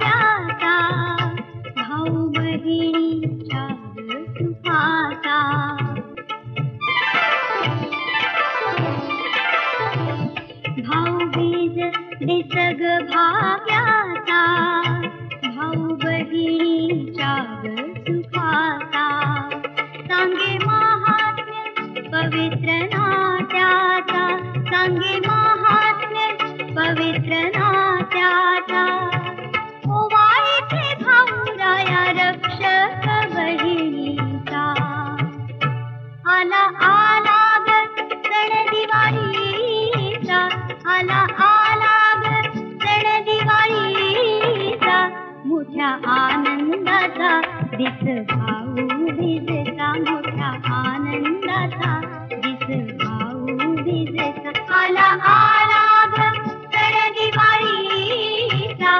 प्यासा भाऊ बहिणी चार सुखाता। भाऊ बीज दिसग भाग्याचा भाऊ बहिणी चार सुखाता। सांगे महात्म्य पवित्र नात्याचा सांगे महात्म्य पवित्र नात्याचा। ओवाळीचे भाऊराया रक्षक बहिणीचा आला आला ग सण दिवाळीचा आला आला ग सण दिवाळीचा। मोठ्या आनंदाचा दिस भाऊ बीजचा मोठ्या आनंदाचा दिस भाऊ बीजचा। आला आला ग सण दिवाळीचा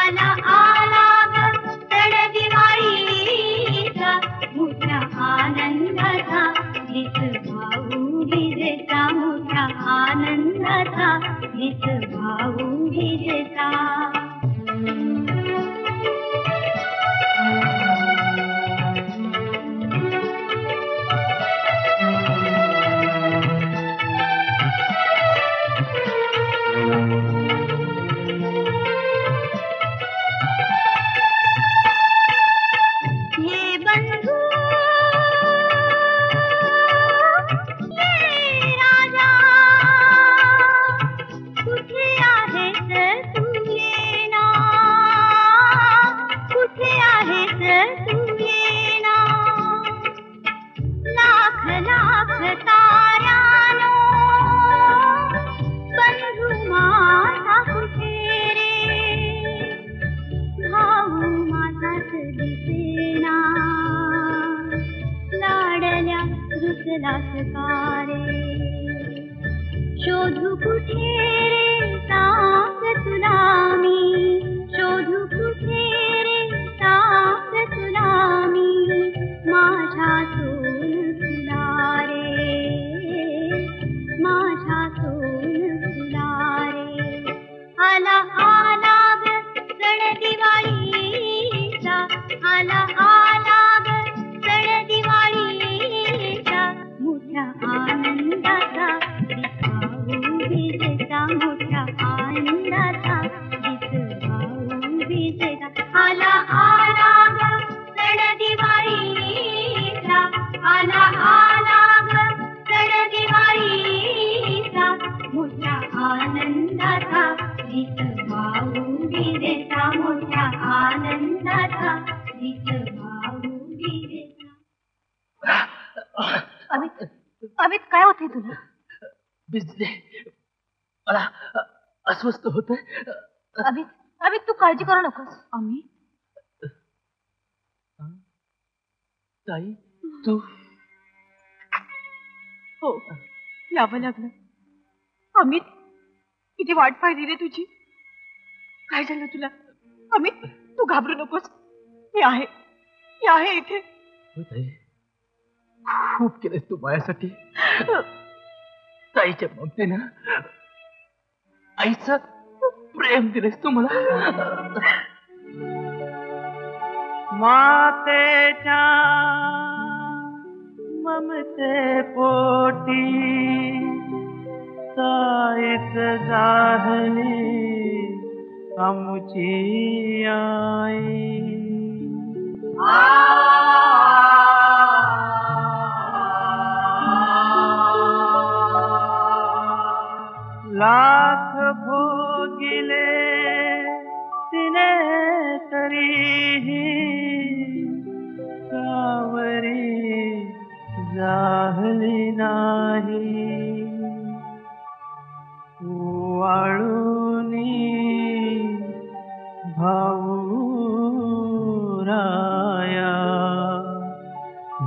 आला आला ग सण दिवाळीचा। मोठ्या आनंदाचा दिस भाऊ बीजचा मोठ्या आनंदाचा दिस भाऊ बीजचा। शोधू कुठे रे साथ तुला मी शोधू कुठे रे साथ तुला मी। माझ्या सोन तुला रे माझ्या सोन तुला रे। आला आला ग सण दिवाळीचा आला आला ग सण दिवाळीचा। मोठ्या आनंदाचा मोठ्या आनंदाचा दिस भाऊ बीजचा। आला आला ग सण दिवाळीचा आला आला ग सण दिवाळीचा। मोठ्या आनंदाचा दिस भाऊ बीजचा मोठ्या आनंदाचा दिस भाऊ बीजचा। अमित अमित काय होते तुला? बिजली मला अस्वस्थ होत। अमित अमित तू काळजी करू नकोस। अमित ताई तू हो यावं लागलं। अमित किती वाट पाहिली रे तुझी। काय झालं तुला? अमित तू घाबरू नकोस मी आहे मी आहे इथे। खूप केलं तू माझ्यासाठी। ताईच्या ममते ना आईचं प्रेम दिलेस तू मला। मातेच्या ममते पोटी ताईच झाली आमची आई। लाख भोगिले तिने तरीही कावरी जाहली नाही। वाळूनी भाऊराया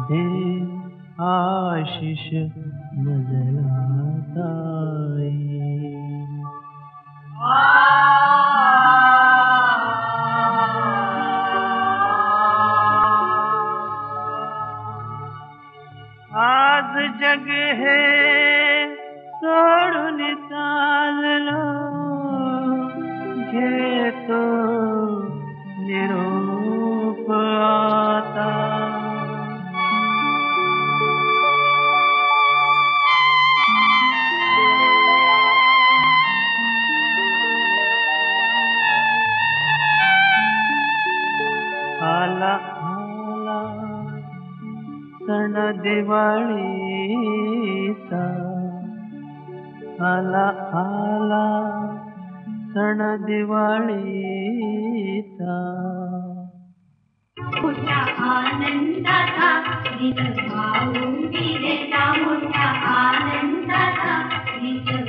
दे आशिष मजलाताई। आज जग है सोडून चाललो घेतो आला आला सण दिवाळीचा, आला आला सण दिवाळीचा। मोठ्या आनंदाचा गीत गाऊन दिलेला, मोठ्या आनंदाचा गीत गाऊन दिले।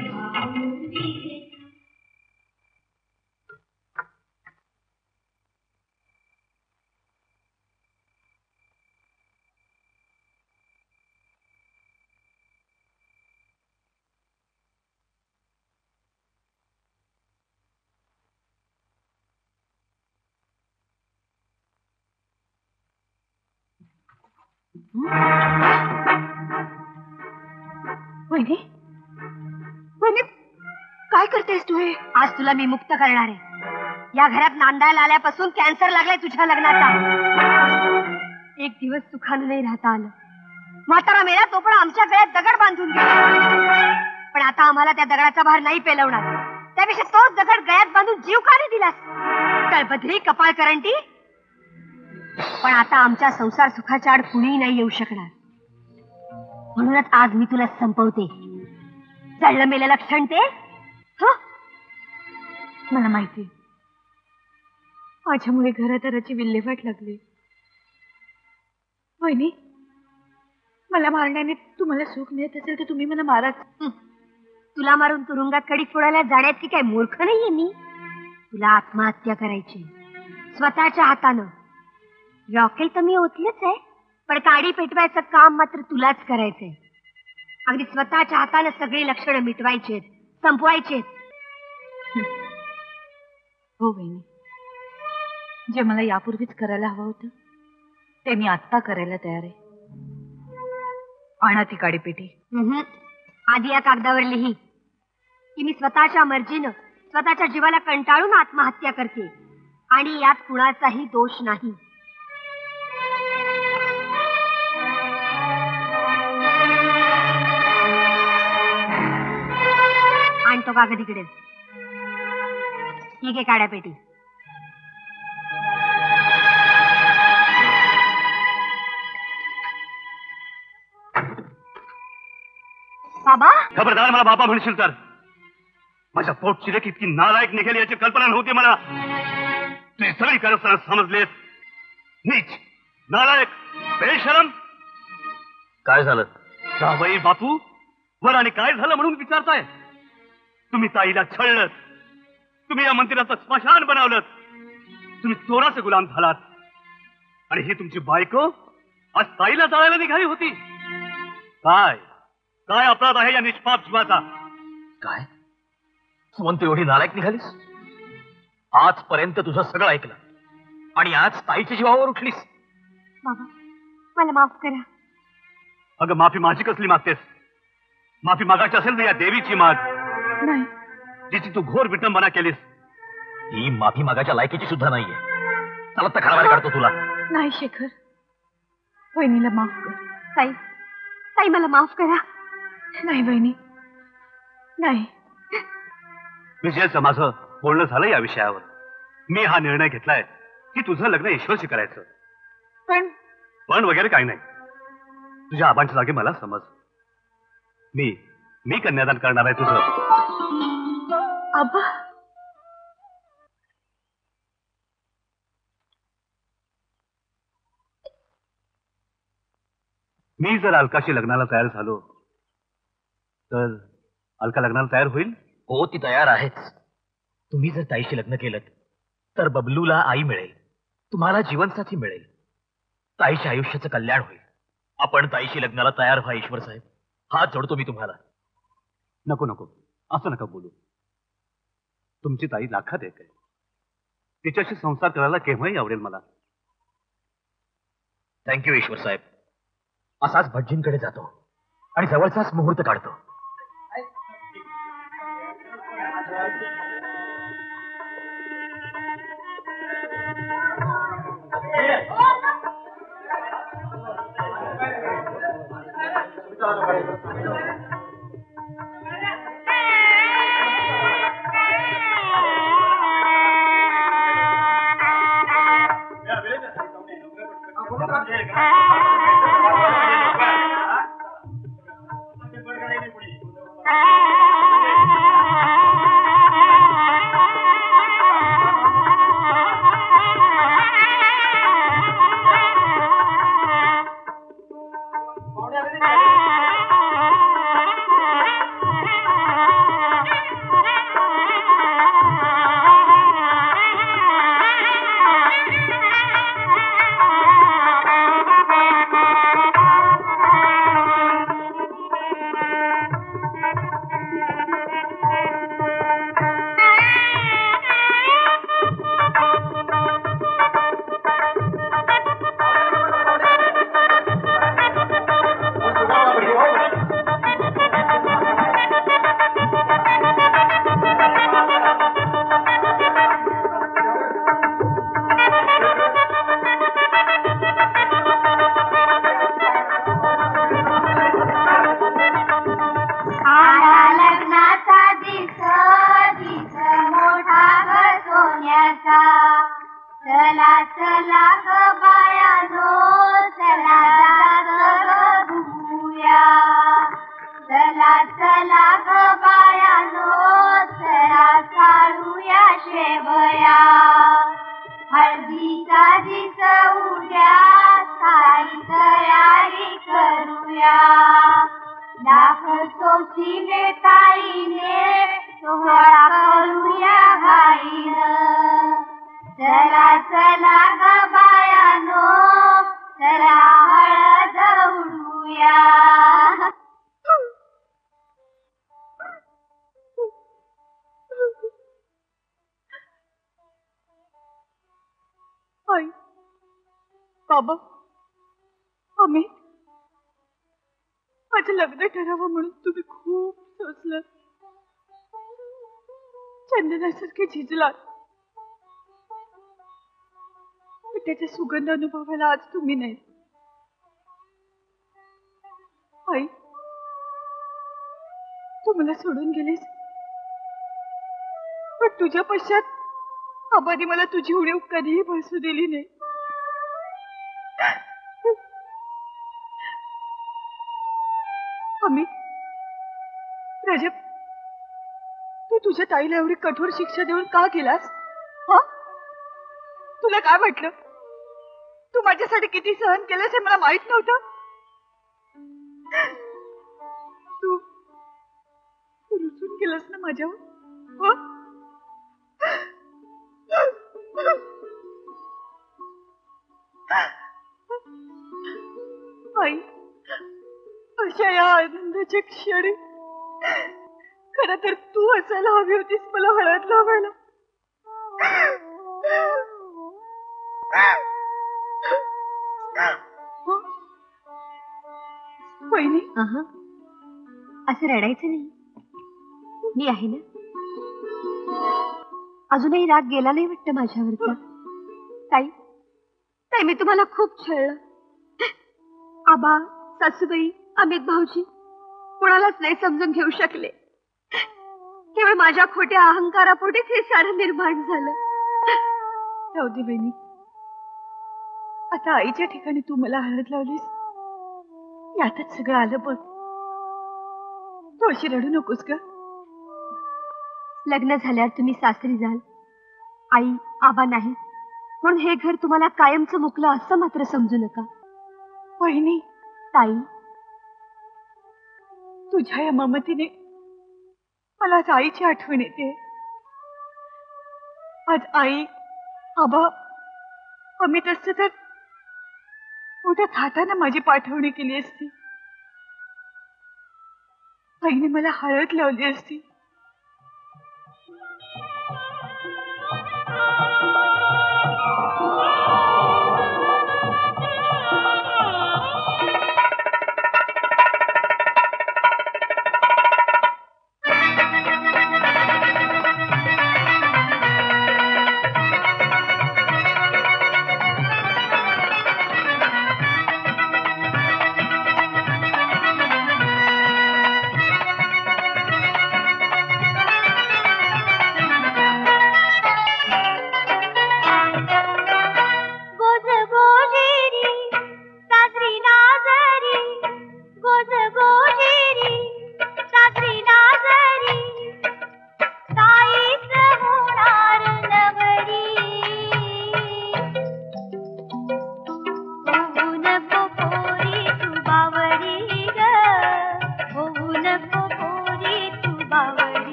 वहिनी, वहिनी, काय करतेस तू हे? आज तुला मी मुक्त करणार आहे। या घरात नांदायला आल्यापासून कॅन्सर लागलाय तुझ्या लग्नाचा। एक दिवस सुखानं नाही राहता आलं। म्हातारा मेला तो पण आमच्या गळ्यात दगड बांधून गेला, पण आता आम्हाला त्या दगडाचा भार नाही पेलवणार। त्यापेक्षा तोच दगड गळ्यात बांधून जीव का नाही दिलास? तळपदरी कपाळ करंटी, पण आता आमचा संसार सुखाच्या आड कुणीही नाही येऊ शकणार। म्हणूनच आज मी तुला संपवते। जळलं मेलेलं क्षण ते मला माहिती। माझ्यामुळे घरादाराची विल्हेवाट लागली। वहिनी, मला मारण्याने तुम्हाला सुख मिळत असेल तर तुम्ही मला मारा। तुला मारून तुरुंगात कडी फोडायला जाण्यात की काय मूर्ख नाहीये मी? तुला आत्महत्या करायची स्वतःच्या हातानं। रॉकेल तर मी ओतलेच आहे, पण काडी पेटवायचं काम मात्र तुलाच करायचंय। अगदी स्वतःच्या हाताने सगळी लक्षणं मिटवायचीत, संपवायचीत। हो बहिणी, जे मला यापूर्वीच करायला हवं होतं ते मी आत्ता करायला तयार आहे। आणा ती काडी पेटी। आधी या कागदावर लिही की मी स्वतःच्या मर्जीनं स्वतःच्या जीवाला कंटाळून आत्महत्या करते आणि यात कुणाचाही दोष नाही। तो कागद इकडे। ठीक आहे, काढा पेटी। बाबा, खबरदार मला बाबा म्हणशील तर। माझ्या पोटची लेक इतकी नालायक निघाली याची कल्पना नव्हती मला। तू सगळी कारस्थान समजलेस। नीच, नालायक, बेशरम। काय झालं जावई बापू? वर आणि काय झालं म्हणून विचारताय? तुम्ही ताईला छळलं, तुम्ही या मंदिराचं स्मशान बनवलं, तुम्ही चोराचे गुलाम झालात, आणि ही तुमची बायको आज ताईला जाळायला निघाली होती। काय काय अपराध आहे या निष्पाप जीवाचा? काय सुमन, तू एवढी नालायक निघालीस? आजपर्यंत तुझं सगळं ऐकलं आणि आज ताईच्या जीवावर उठलीस। बाबा, मला माफ करा। अगं, माफी माझी कसली मागतेस? माफी मागायची असेल तर या देवीची माग। नाही, जिची तू घोर विटंबना केलीस ही माफी मागाच्या लायकीची सुद्धा नाहीये। चला तर खराबार काढतो तुला। नाही शेखर, वहिनीला माफ कर। ताई, ताई मला माफ करा। नाही वहिनी, नाही। विजयाचं माझं बोलणं झालं या विषयावर। मी हा निर्णय घेतलाय की तुझं लग्न ईश्वरशी करायचं। पण पण वगैरे काही नाही। तुझ्या आबांच्या जागी मला समज। मी मी कन्यादान करणार आहे तुझं। आबा, मी जर अलकाशी लग्नाला तयार झालो तर अलका लग्नाला तयार होईल? हो, ती तयार आहेच। तुम्ही जर ताईशी लग्न केलं तर बबलूला आई मिळेल, तुम्हाला जीवनसाथी मिळेल, ताईच्या आयुष्याचं कल्याण होईल। आपण ताईशी लग्नाला तयार व्हा। ईश्वर साहेब, हात जोडतो मी तुम्हाला। नको नको, असं नका बोलू। तुमची ताई लाखात एक आहे। तिच्याशी संसार करायला केव्हाही आवडेल मला। थँक्यू ईश्वर साहेब। असाच भटजींकडे जातो आणि जवळचाच मुहूर्त काढतो। सुगंध अनुभवायला आज तुम्ही नाही आई, तू मला सोडून गेलीस, पण तुझ्या पश्चात आबाने मला तुझी उणीव कधीही भासू दिली नाही. अमित, रजब, तू तुझ्या ताईला एवढी कठोर शिक्षा देऊन का केलास? हा, तुला काय वाटलं? तू माझ्यासाठी किती सहन केलंस हे मला माहित नव्हतं. तू तू रुसून गेलास ना माझ्यावर. आई, अशा या आनंदाच्या क्षणी खर तर तू असायला हवी होतीस मला हळद लावायला. असं रडायचं नाही, मी आहे ना. अजूनही राग गेला नाही वाटतं माझ्यावरचा. ताई ताई, मी तुम्हाला खूप छळलं. आबा, सासूबाई, अमित भाऊजी कोणालाच नाही समजून घेऊ शकले. केवळ माझ्या खोट्या अहंकारापोटीच हे सारं निर्माण झालं. जाऊ दे बहिणी, आता आईच्या ठिकाणी तू मला हळद लावलीस यातच सगळं आलं. बघ, तू अशी रडू नकोस ग. लग्न झाल्यावर तुम्ही सासरी जाल, आई आबा नाही, म्हणून हे घर तुम्हाला कायमचं मुकलं असं मात्र समजू नका. बहिणी, ताई, तुझ्या या ममतीने मला आज आईची आठवण येते. आज आई आबा अमित असते तर मोठ्या थाटानं माझी पाठवणी केली असती. आईने मला हळद लावली असती.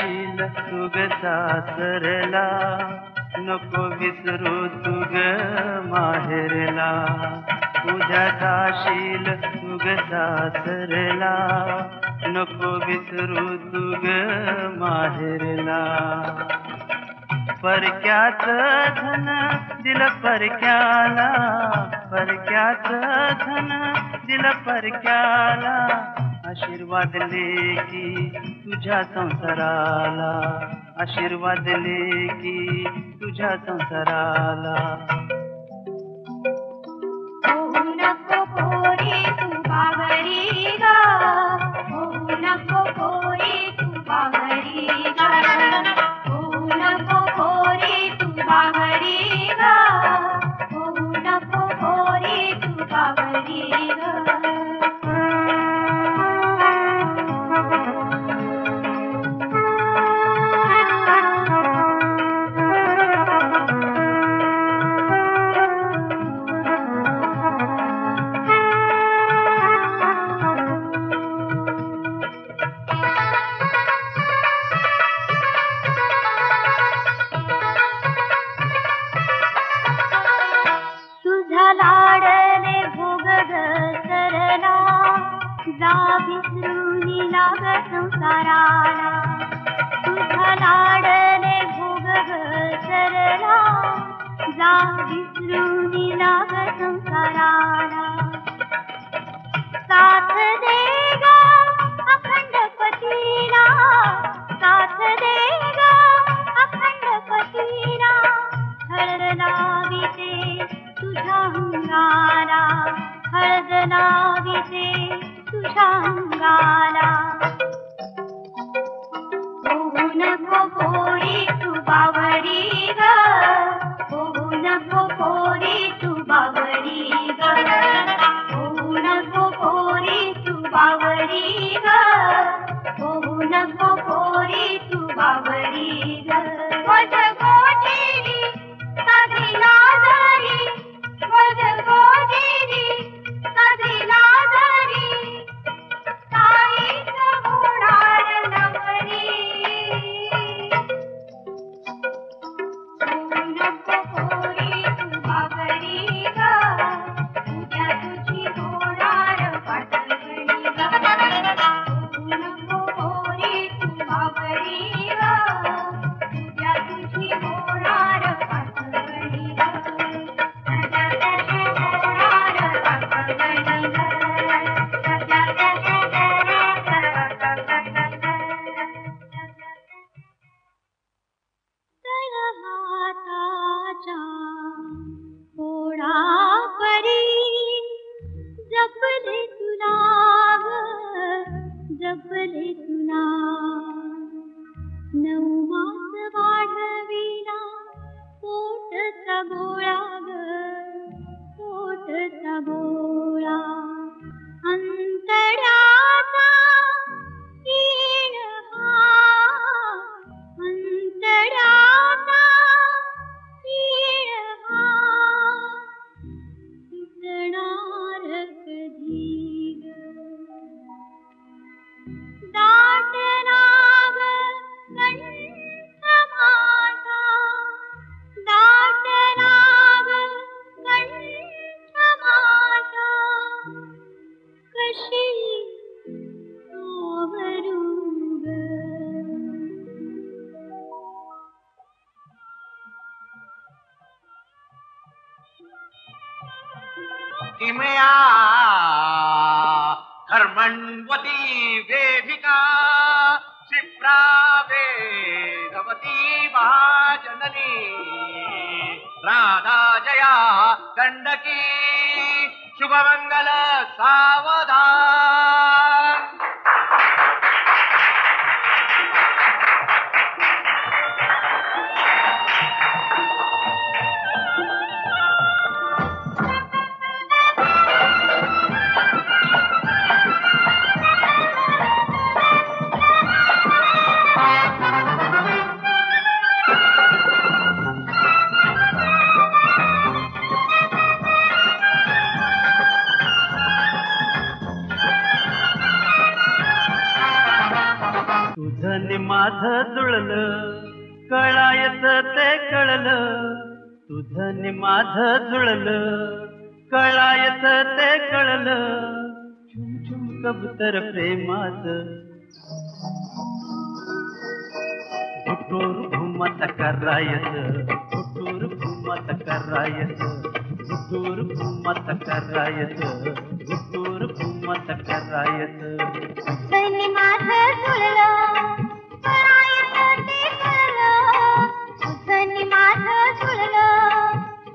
शील तुगे सासरेला नको विसरू तुगे माहेरला तुझ्या काशील तुगे सासरेला नको विसरू तुगे माहेरला परक्याच धन दिल परक्याला परक्याच धन दिल परक्याला आशीर्वाद लेकी तुझ्या संसाराला आशीर्वाद लेकी तुझ्या संसाराला लाडले भोगग सरला जा विसरूनी लाग संसाराला तुझा लाडले भोगग सरला जा विसरूनी लाग संसाराला साथ देगा अखंड पतीला साथ देगा अखंड पतीला हरला विते तुझा अंगाला हळद लाविते तुझा अंगाला होऊ नको कोरी तू बावरी ग होऊ नको कोरी तू बावरी ग होऊ नको कोरी तू बावरी ग होऊ नको कोरी तू बावरी ग जपले तुला नऊ मास वाढविला पोटचा गोळा ग पोटचा गोळा अंतराचा कीण हा अंतराचा कीण हा सुटणार कधी किमया धर्मण्वती वेदिका क्षिप्रा वेदवती महाजननी राधा जया गंडकी शुभमंगल सावधान धन माझं जुळलं कळायत ते कळलं, तुझं माझं जुळलं कळायत ते कळलं, झुम झुम कबूतर प्रेमाचं घुटूर घुमत करायत, घुटूर घुमत करायत, घुटूर घुमत करायत, घुटूर घुमत करायत, तुझं माझं जुळलं कळायत ते कळलं, तुझं माझं जुळलं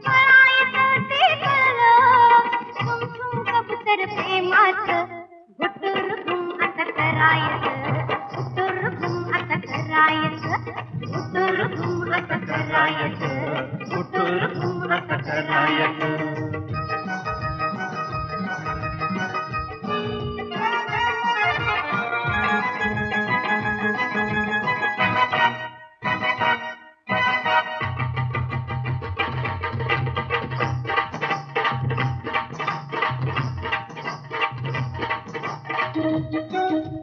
कळायत ते कळलं, झुम झुम कबूतर प्रेमाचं घुटूर घुमत करायत, घुटूर घुमत करायत, घुटूर घुमत करायत.